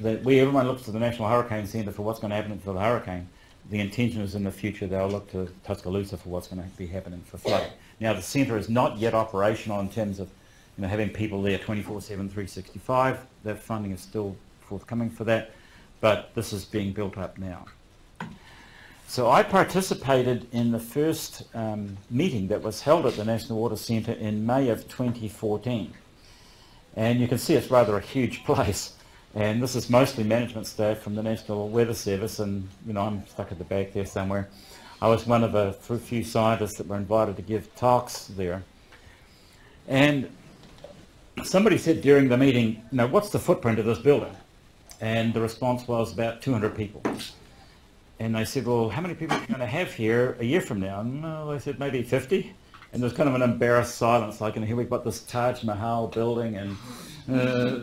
that everyone looks to the National Hurricane Centre for what's going to happen for the hurricane. The intention is in the future they'll look to Tuscaloosa for what's going to be happening for flooding. Now the centre is not yet operational in terms of, you know, having people there 24/7, 365. That funding is still forthcoming for that, but this is being built up now. So I participated in the first meeting that was held at the National Water Centre in May of 2014. And you can see it's rather a huge place. And this is mostly management staff from the National Weather Service, and you know, I'm stuck at the back there somewhere. I was one of a few scientists that were invited to give talks there. And somebody said during the meeting, "Now, what's the footprint of this building?" And the response was about 200 people. And they said, "Well, how many people are you going to have here a year from now?" And they said, "Maybe 50. And there's kind of an embarrassed silence, like, and here we've got this Taj Mahal building, and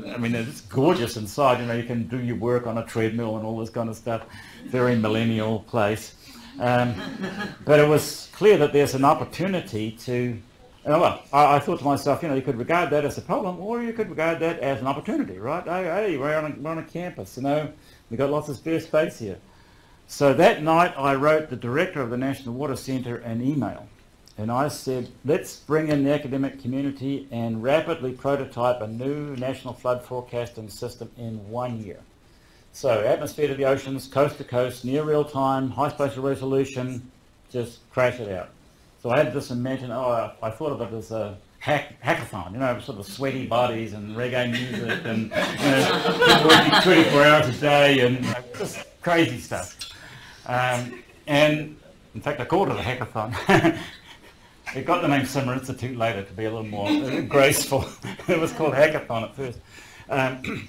I mean, it's gorgeous inside. You know, you can do your work on a treadmill and all this kind of stuff. Very millennial place. But it was clear that there's an opportunity to, and well, I thought to myself, you know, you could regard that as a problem, or you could regard that as an opportunity, right? Hey, we're on a campus, you know, we've got lots of spare space here. So that night I wrote the director of the National Water Centre an email and I said, let's bring in the academic community and rapidly prototype a new national flood forecasting system in 1 year. So atmosphere to the oceans, coast to coast, near real time, high spatial resolution, just crash it out. So I had this in mention, oh, I thought of it as a hackathon, you know, sort of sweaty bodies and reggae music and, you know, working 24 hours a day and just crazy stuff. And in fact, I called it a hackathon. It got the name Simmer Institute later to be a little more graceful. It was called Hackathon at first. And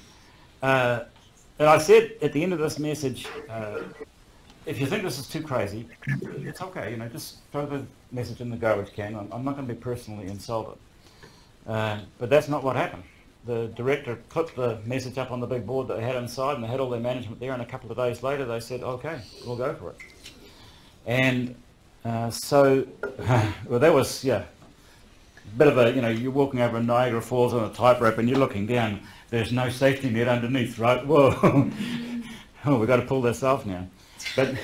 I said at the end of this message, if you think this is too crazy, it's okay, you know, just throw the message in the garbage can. I'm not going to be personally insulted. But that's not what happened. The director put the message up on the big board that they had inside, and they had all their management there, and a couple of days later they said, okay, we'll go for it. And well, that was, yeah, a bit of a, you know, you're walking over Niagara Falls on a tightrope and you're looking down. There's no safety net underneath, right? Whoa, oh, we've got to pull this off now. But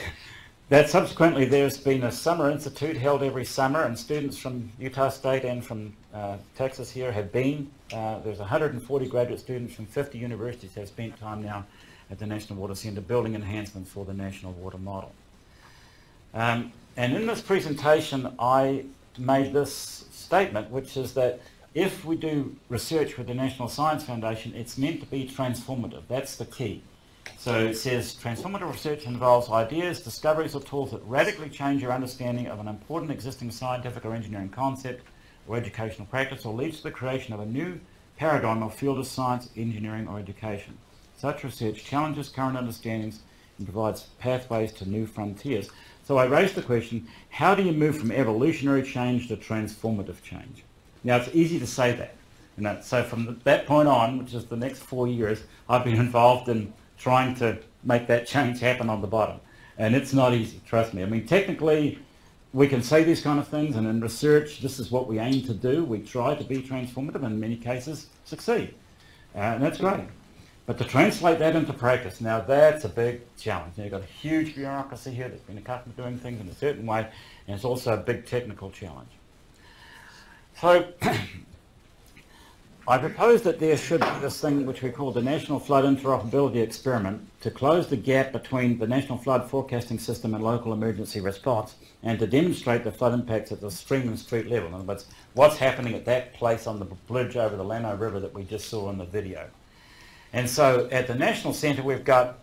that subsequently there's been a summer institute held every summer, and students from Utah State and from Texas here have been. There's 140 graduate students from 50 universities that have spent time now at the National Water Centre building enhancements for the National Water Model. And in this presentation, I made this statement, which is that if we do research with the National Science Foundation, it's meant to be transformative. That's the key. So it says, transformative research involves ideas, discoveries, or tools that radically change your understanding of an important existing scientific or engineering concept or educational practice, or leads to the creation of a new paradigm or field of science, engineering, or education. Such research challenges current understandings and provides pathways to new frontiers. So I raised the question, how do you move from evolutionary change to transformative change? Now, it's easy to say that. You know, so from that point on, which is the next 4 years, I've been involved in trying to make that change happen on the bottom. And it's not easy, trust me. I mean, technically, we can say these kind of things, and in research, this is what we aim to do. We try to be transformative, and in many cases, succeed. And that's great. But to translate that into practice, now that's a big challenge. Now, you've got a huge bureaucracy here that's been accustomed to doing things in a certain way, and it's also a big technical challenge. So I propose that there should be this thing which we call the National Flood Interoperability Experiment to close the gap between the National Flood Forecasting System and local emergency response, and to demonstrate the flood impacts at the stream and street level. In other words, what's happening at that place on the bridge over the Llano River that we just saw in the video. And so at the National Centre, we've got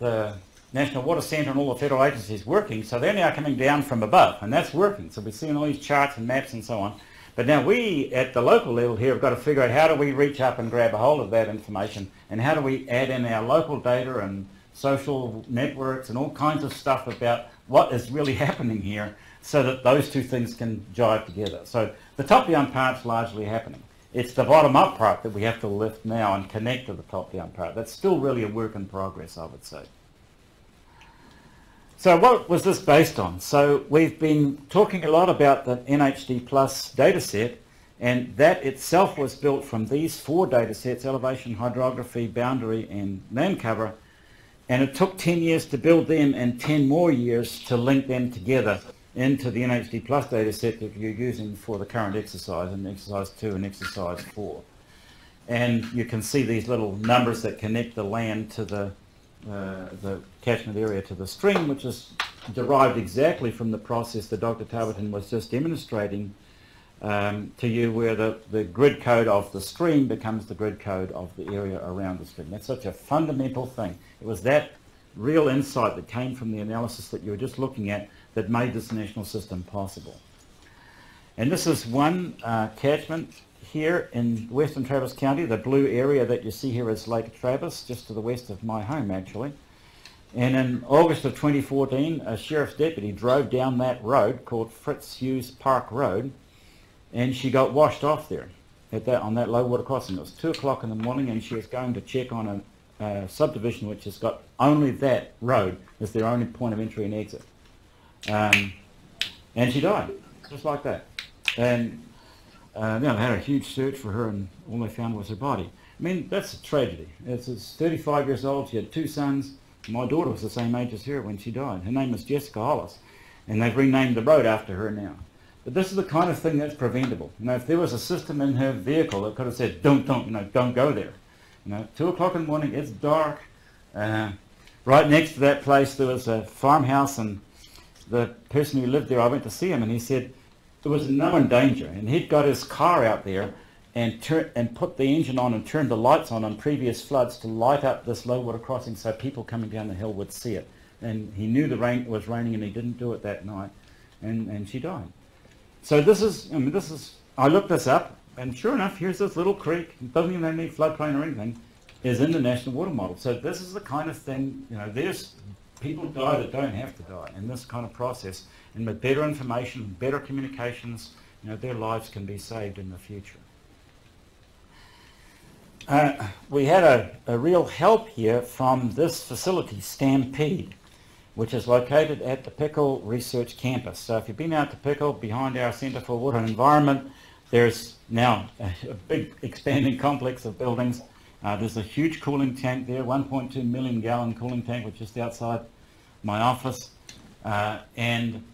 the National Water Centre and all the federal agencies working, so they're now coming down from above, and that's working. So we're seeing all these charts and maps and so on. But now we, at the local level here, have got to figure out how do we reach up and grab a hold of that information, and how do we add in our local data and social networks and all kinds of stuff about what is really happening here, so that those two things can jive together. So the top-down part's largely happening. It's the bottom-up part that we have to lift now and connect to the top-down part. That's still really a work in progress, I would say. So what was this based on? So we've been talking a lot about the NHD Plus dataset, and that itself was built from these four datasets: elevation, hydrography, boundary, and land cover. And it took 10 years to build them, and 10 more years to link them together into the NHD Plus dataset that you're using for the current exercise, and exercise 2 and exercise 4. And you can see these little numbers that connect the land to the catchment area to the stream, which is derived exactly from the process that Dr. Tarberton was just demonstrating to you, where the grid code of the stream becomes the grid code of the area around the stream. That's such a fundamental thing. It was that real insight that came from the analysis that you were just looking at that made this national system possible. And this is one catchment here in western Travis County. The blue area that you see here is Lake Travis, just to the west of my home, actually. And in August of 2014, a sheriff's deputy drove down that road called Fritz Hughes Park Road, and she got washed off there at that, on that low water crossing. It was 2 o'clock in the morning, and she was going to check on a subdivision which has got only that road as their only point of entry and exit. And she died, just like that. And now they had a huge search for her, and all they found was her body. I mean, that's a tragedy. It's 35 years old, she had 2 sons. My daughter was the same age as her when she died. Her name was Jessica Hollis, and they've renamed the road after her now. But this is the kind of thing that's preventable. You know, if there was a system in her vehicle that could have said, don't, you know, don't go there. You know, 2 o'clock in the morning, it's dark. Right next to that place, there was a farmhouse, and the person who lived there, I went to see him, and he said there was no one in danger. And he'd got his car out there and put the engine on and turned the lights on previous floods to light up this low water crossing so people coming down the hill would see it. And he knew the rain was raining, and he didn't do it that night, and she died. So this is, I mean, this is, I looked this up, and sure enough, here's this little creek. It doesn't even have any floodplain or anything. Is in the National Water Model. So this is the kind of thing, you know, there's people die that don't have to die in this kind of process. And with better information, better communications, you know, their lives can be saved in the future. We had a real help here from this facility, Stampede, which is located at the Pickle Research Campus. So if you've been out to Pickle, behind our Centre for Water and Environment, there's now a big expanding complex of buildings. There's a huge cooling tank there, 1.2 million gallon cooling tank, which is just outside my office. And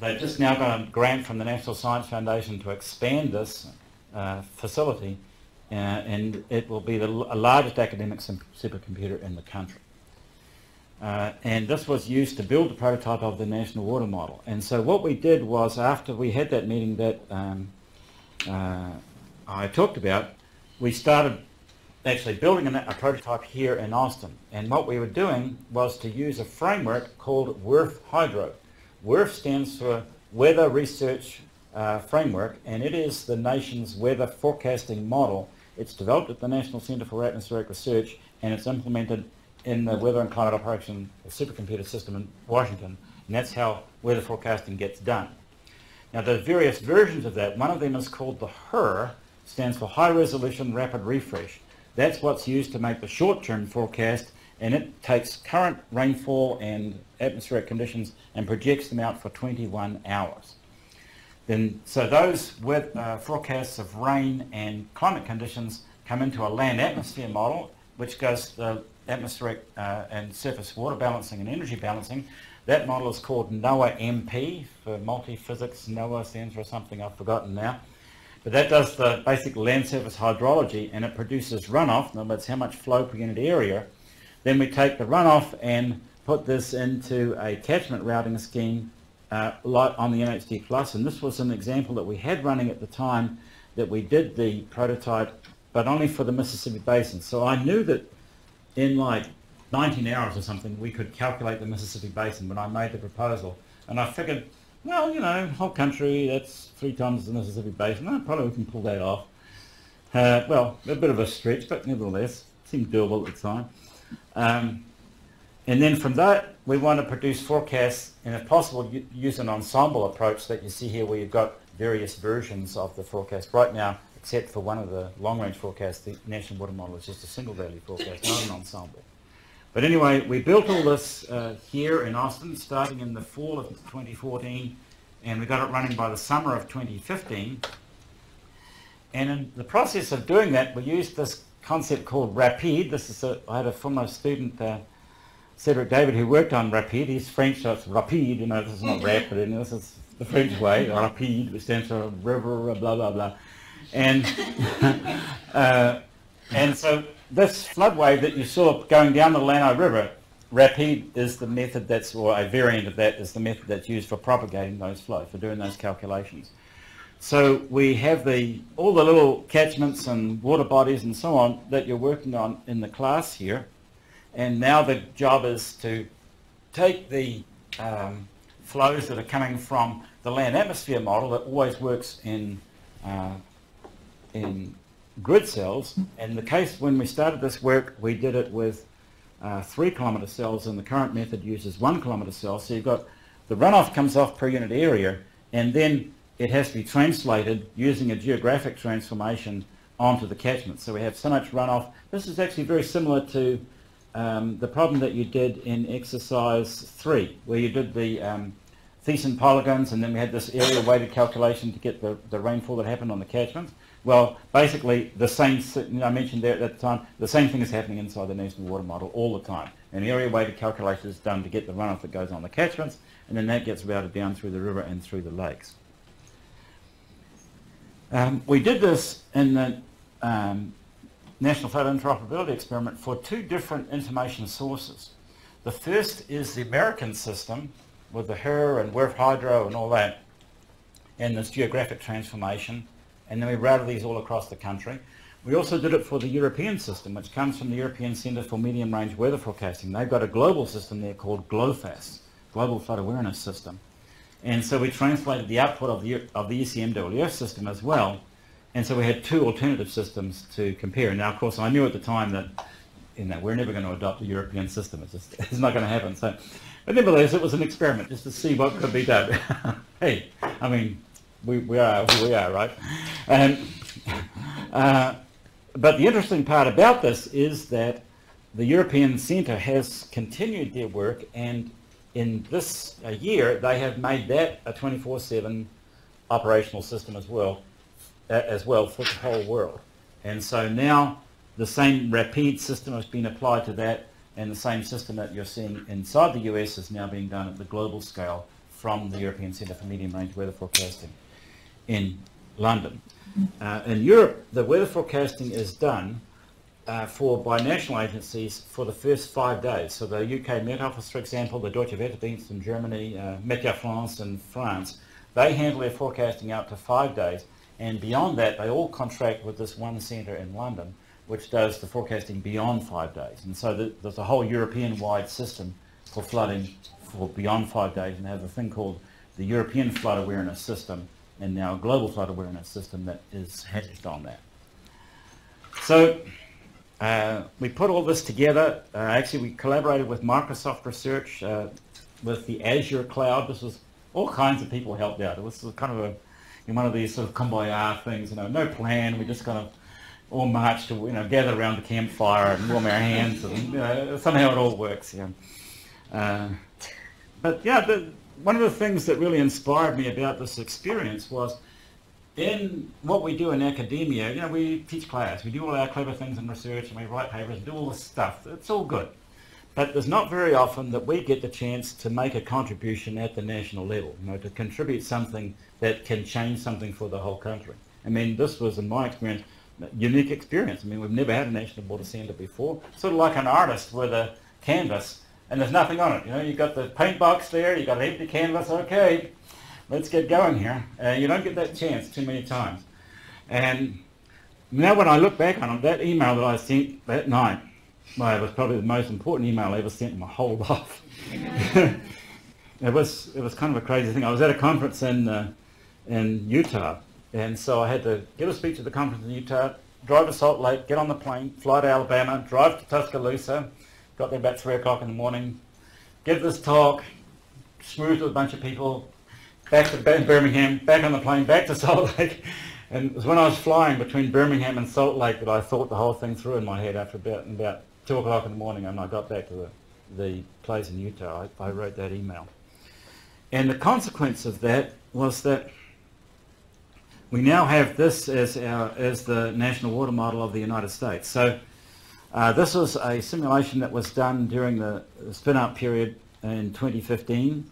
they've just now got a grant from the National Science Foundation to expand this facility, and it will be the largest academic supercomputer in the country. And this was used to build the prototype of the National Water Model. And so what we did was, after we had that meeting that I talked about, we started actually building a prototype here in Austin. And what we were doing was to use a framework called WRF Hydro. WRF stands for Weather Research Framework, and it is the nation's weather forecasting model. It's developed at the National Centre for Atmospheric Research, and it's implemented in the Weather and Climate Operation Supercomputer System in Washington, and that's how weather forecasting gets done. Now, there are various versions of that. One of them is called the HRR, stands for High Resolution Rapid Refresh. That's what's used to make the short-term forecast, and it takes current rainfall and atmospheric conditions and projects them out for 21 hours. Then, so those with, forecasts of rain and climate conditions come into a land atmosphere model, which goes the atmospheric and surface water balancing and energy balancing. That model is called NOAA-MP, for multi-physics. NOAA stands for something I've forgotten now. But that does the basic land surface hydrology, and it produces runoff. In other words, how much flow per unit area. Then we take the runoff and put this into a catchment routing scheme on the NHD Plus. And this was an example that we had running at the time that we did the prototype, but only for the Mississippi Basin. So I knew that in like 19 hours or something, we could calculate the Mississippi Basin when I made the proposal. And I figured, well, you know, whole country, that's 3 times the Mississippi Basin. Oh, probably we can pull that off. Well, a bit of a stretch, but nevertheless, it seemed doable at the time. And then from that, we want to produce forecasts, and if possible, use an ensemble approach that you see here, where you've got various versions of the forecast. Right now, except for one of the long-range forecasts, the National Water Model is just a single-value forecast, not an ensemble. But anyway, we built all this here in Austin, starting in the fall of 2014, and we got it running by the summer of 2015. And in the process of doing that, we used this concept called RAPID. This is I had a former student, Cedric David, who worked on RAPID. He's French, so it's RAPID. You know, this is not rapid, and this is the French way. RAPID, which stands for river, blah blah blah, and so. This flood wave that you saw going down the Llano River, RAPID is the method that's, or a variant of that, is the method that's used for propagating those flows, for doing those calculations. So we have all the little catchments and water bodies and so on that you're working on in the class here. And now the job is to take the flows that are coming from the land atmosphere model that always works in grid cells. In the case when we started this work, we did it with 3 kilometre cells, and the current method uses 1 kilometre cells. So you've got the runoff comes off per unit area, and then it has to be translated using a geographic transformation onto the catchment. So we have so much runoff. This is actually very similar to the problem that you did in exercise 3, where you did the Thiessen polygons, and then we had this area weighted calculation to get the rainfall that happened on the catchment. Well, basically, the same, I mentioned there at that time, the same thing is happening inside the National Water Model all the time. An area-weighted calculation is done to get the runoff that goes on the catchments, and then that gets routed down through the river and through the lakes. We did this in the National Flood Interoperability Experiment for two different information sources. The first is the American system with the HER and WRF Hydro and all that, and this geographic transformation, and then we routed these all across the country. We also did it for the European system, which comes from the European Centre for Medium-Range Weather Forecasting. They've got a global system there called GLOFAS, Global Flood Awareness System. And so we translated the output of the ECMWF system as well. And so we had two alternative systems to compare. Now, of course, I knew at the time that, you know, we're never going to adopt a European system. It's not going to happen. So, but nevertheless, it was an experiment just to see what could be done. Hey, I mean, we are who we are, right? But the interesting part about this is that the European Centre has continued their work, and in this year, they have made that a 24/7 operational system as well for the whole world. And so now the same RAPID system has been applied to that, and the same system that you're seeing inside the US is now being done at the global scale from the European Centre for Medium Range Weather Forecasting in London. In Europe, the weather forecasting is done by national agencies for the first 5 days. So the UK Met Office, for example, the Deutsche Wetterdienst in Germany, Météo France in France, they handle their forecasting up to 5 days. And beyond that, they all contract with this one centre in London, which does the forecasting beyond 5 days. And so there's a whole European-wide system for flooding for beyond 5 days, and they have a thing called the European Flood Awareness System, and now a Global Flood Awareness System that is hinged on that. So we put all this together. Actually, we collaborated with Microsoft Research, with the Azure Cloud. This was all kinds of people helped out. It was kind of one of these sort of kumbaya things, you know, no plan. We just kind of all marched to, you know, gather around the campfire and warm our hands, and you know, somehow it all works. Yeah. But yeah, one of the things that really inspired me about this experience was, in what we do in academia, you know, we teach class, we do all our clever things in research, and we write papers and do all this stuff. It's all good. But there's not very often that we get the chance to make a contribution at the national level, you know, to contribute something that can change something for the whole country. I mean, this was, in my experience, a unique experience. I mean, we've never had a National Water Centre before. Sort of like an artist with a canvas, and there's nothing on it. You know, you've got the paint box there, you've got an empty canvas, okay, let's get going here. You don't get that chance too many times. And now when I look back on it, that email that I sent that night, well, it was probably the most important email I ever sent in my whole life. It was kind of a crazy thing. I was at a conference in Utah, and so I had to give a speech at the conference in Utah, drive to Salt Lake, get on the plane, fly to Alabama, drive to Tuscaloosa, got there about 3 o'clock in the morning, give this talk, schmoozed with a bunch of people, back to Birmingham, back on the plane, back to Salt Lake. And it was when I was flying between Birmingham and Salt Lake that I thought the whole thing through in my head after about 2 o'clock in the morning, and I got back to the place in Utah. I wrote that email. And the consequence of that was that we now have this as the national water model of the United States. So this was a simulation that was done during the spin-out period in 2015,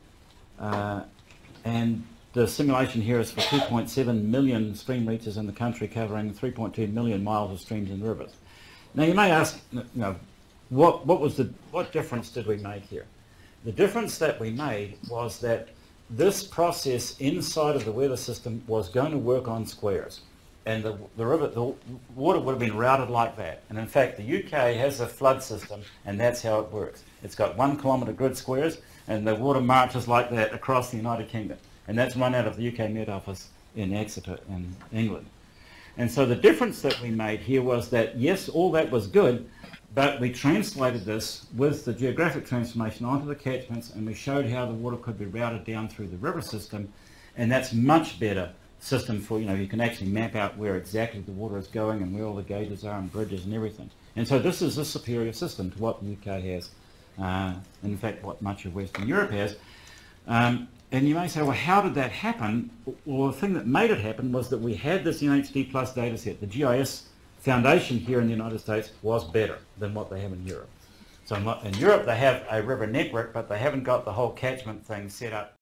and the simulation here is for 2.7 million stream reaches in the country, covering 3.2 million miles of streams and rivers. Now you may ask, you know, what difference did we make here? The difference that we made was that this process inside of the weather system was going to work on squares. And the water would have been routed like that. And in fact, the UK has a flood system, and that's how it works. It's got 1 kilometre grid squares, and the water marches like that across the United Kingdom. And that's run out of the UK Met Office in Exeter in England. And so the difference that we made here was that, yes, all that was good, but we translated this with the geographic transformation onto the catchments, and we showed how the water could be routed down through the river system, and that's much better system for, you know, you can actually map out where exactly the water is going and where all the gauges are and bridges and everything. And so this is a superior system to what the UK has, in fact what much of Western Europe has. And you may say, well, how did that happen? Well, the thing that made it happen was that we had this NHD Plus data set. The GIS foundation here in the United States was better than what they have in Europe. So in Europe they have a river network, but they haven't got the whole catchment thing set up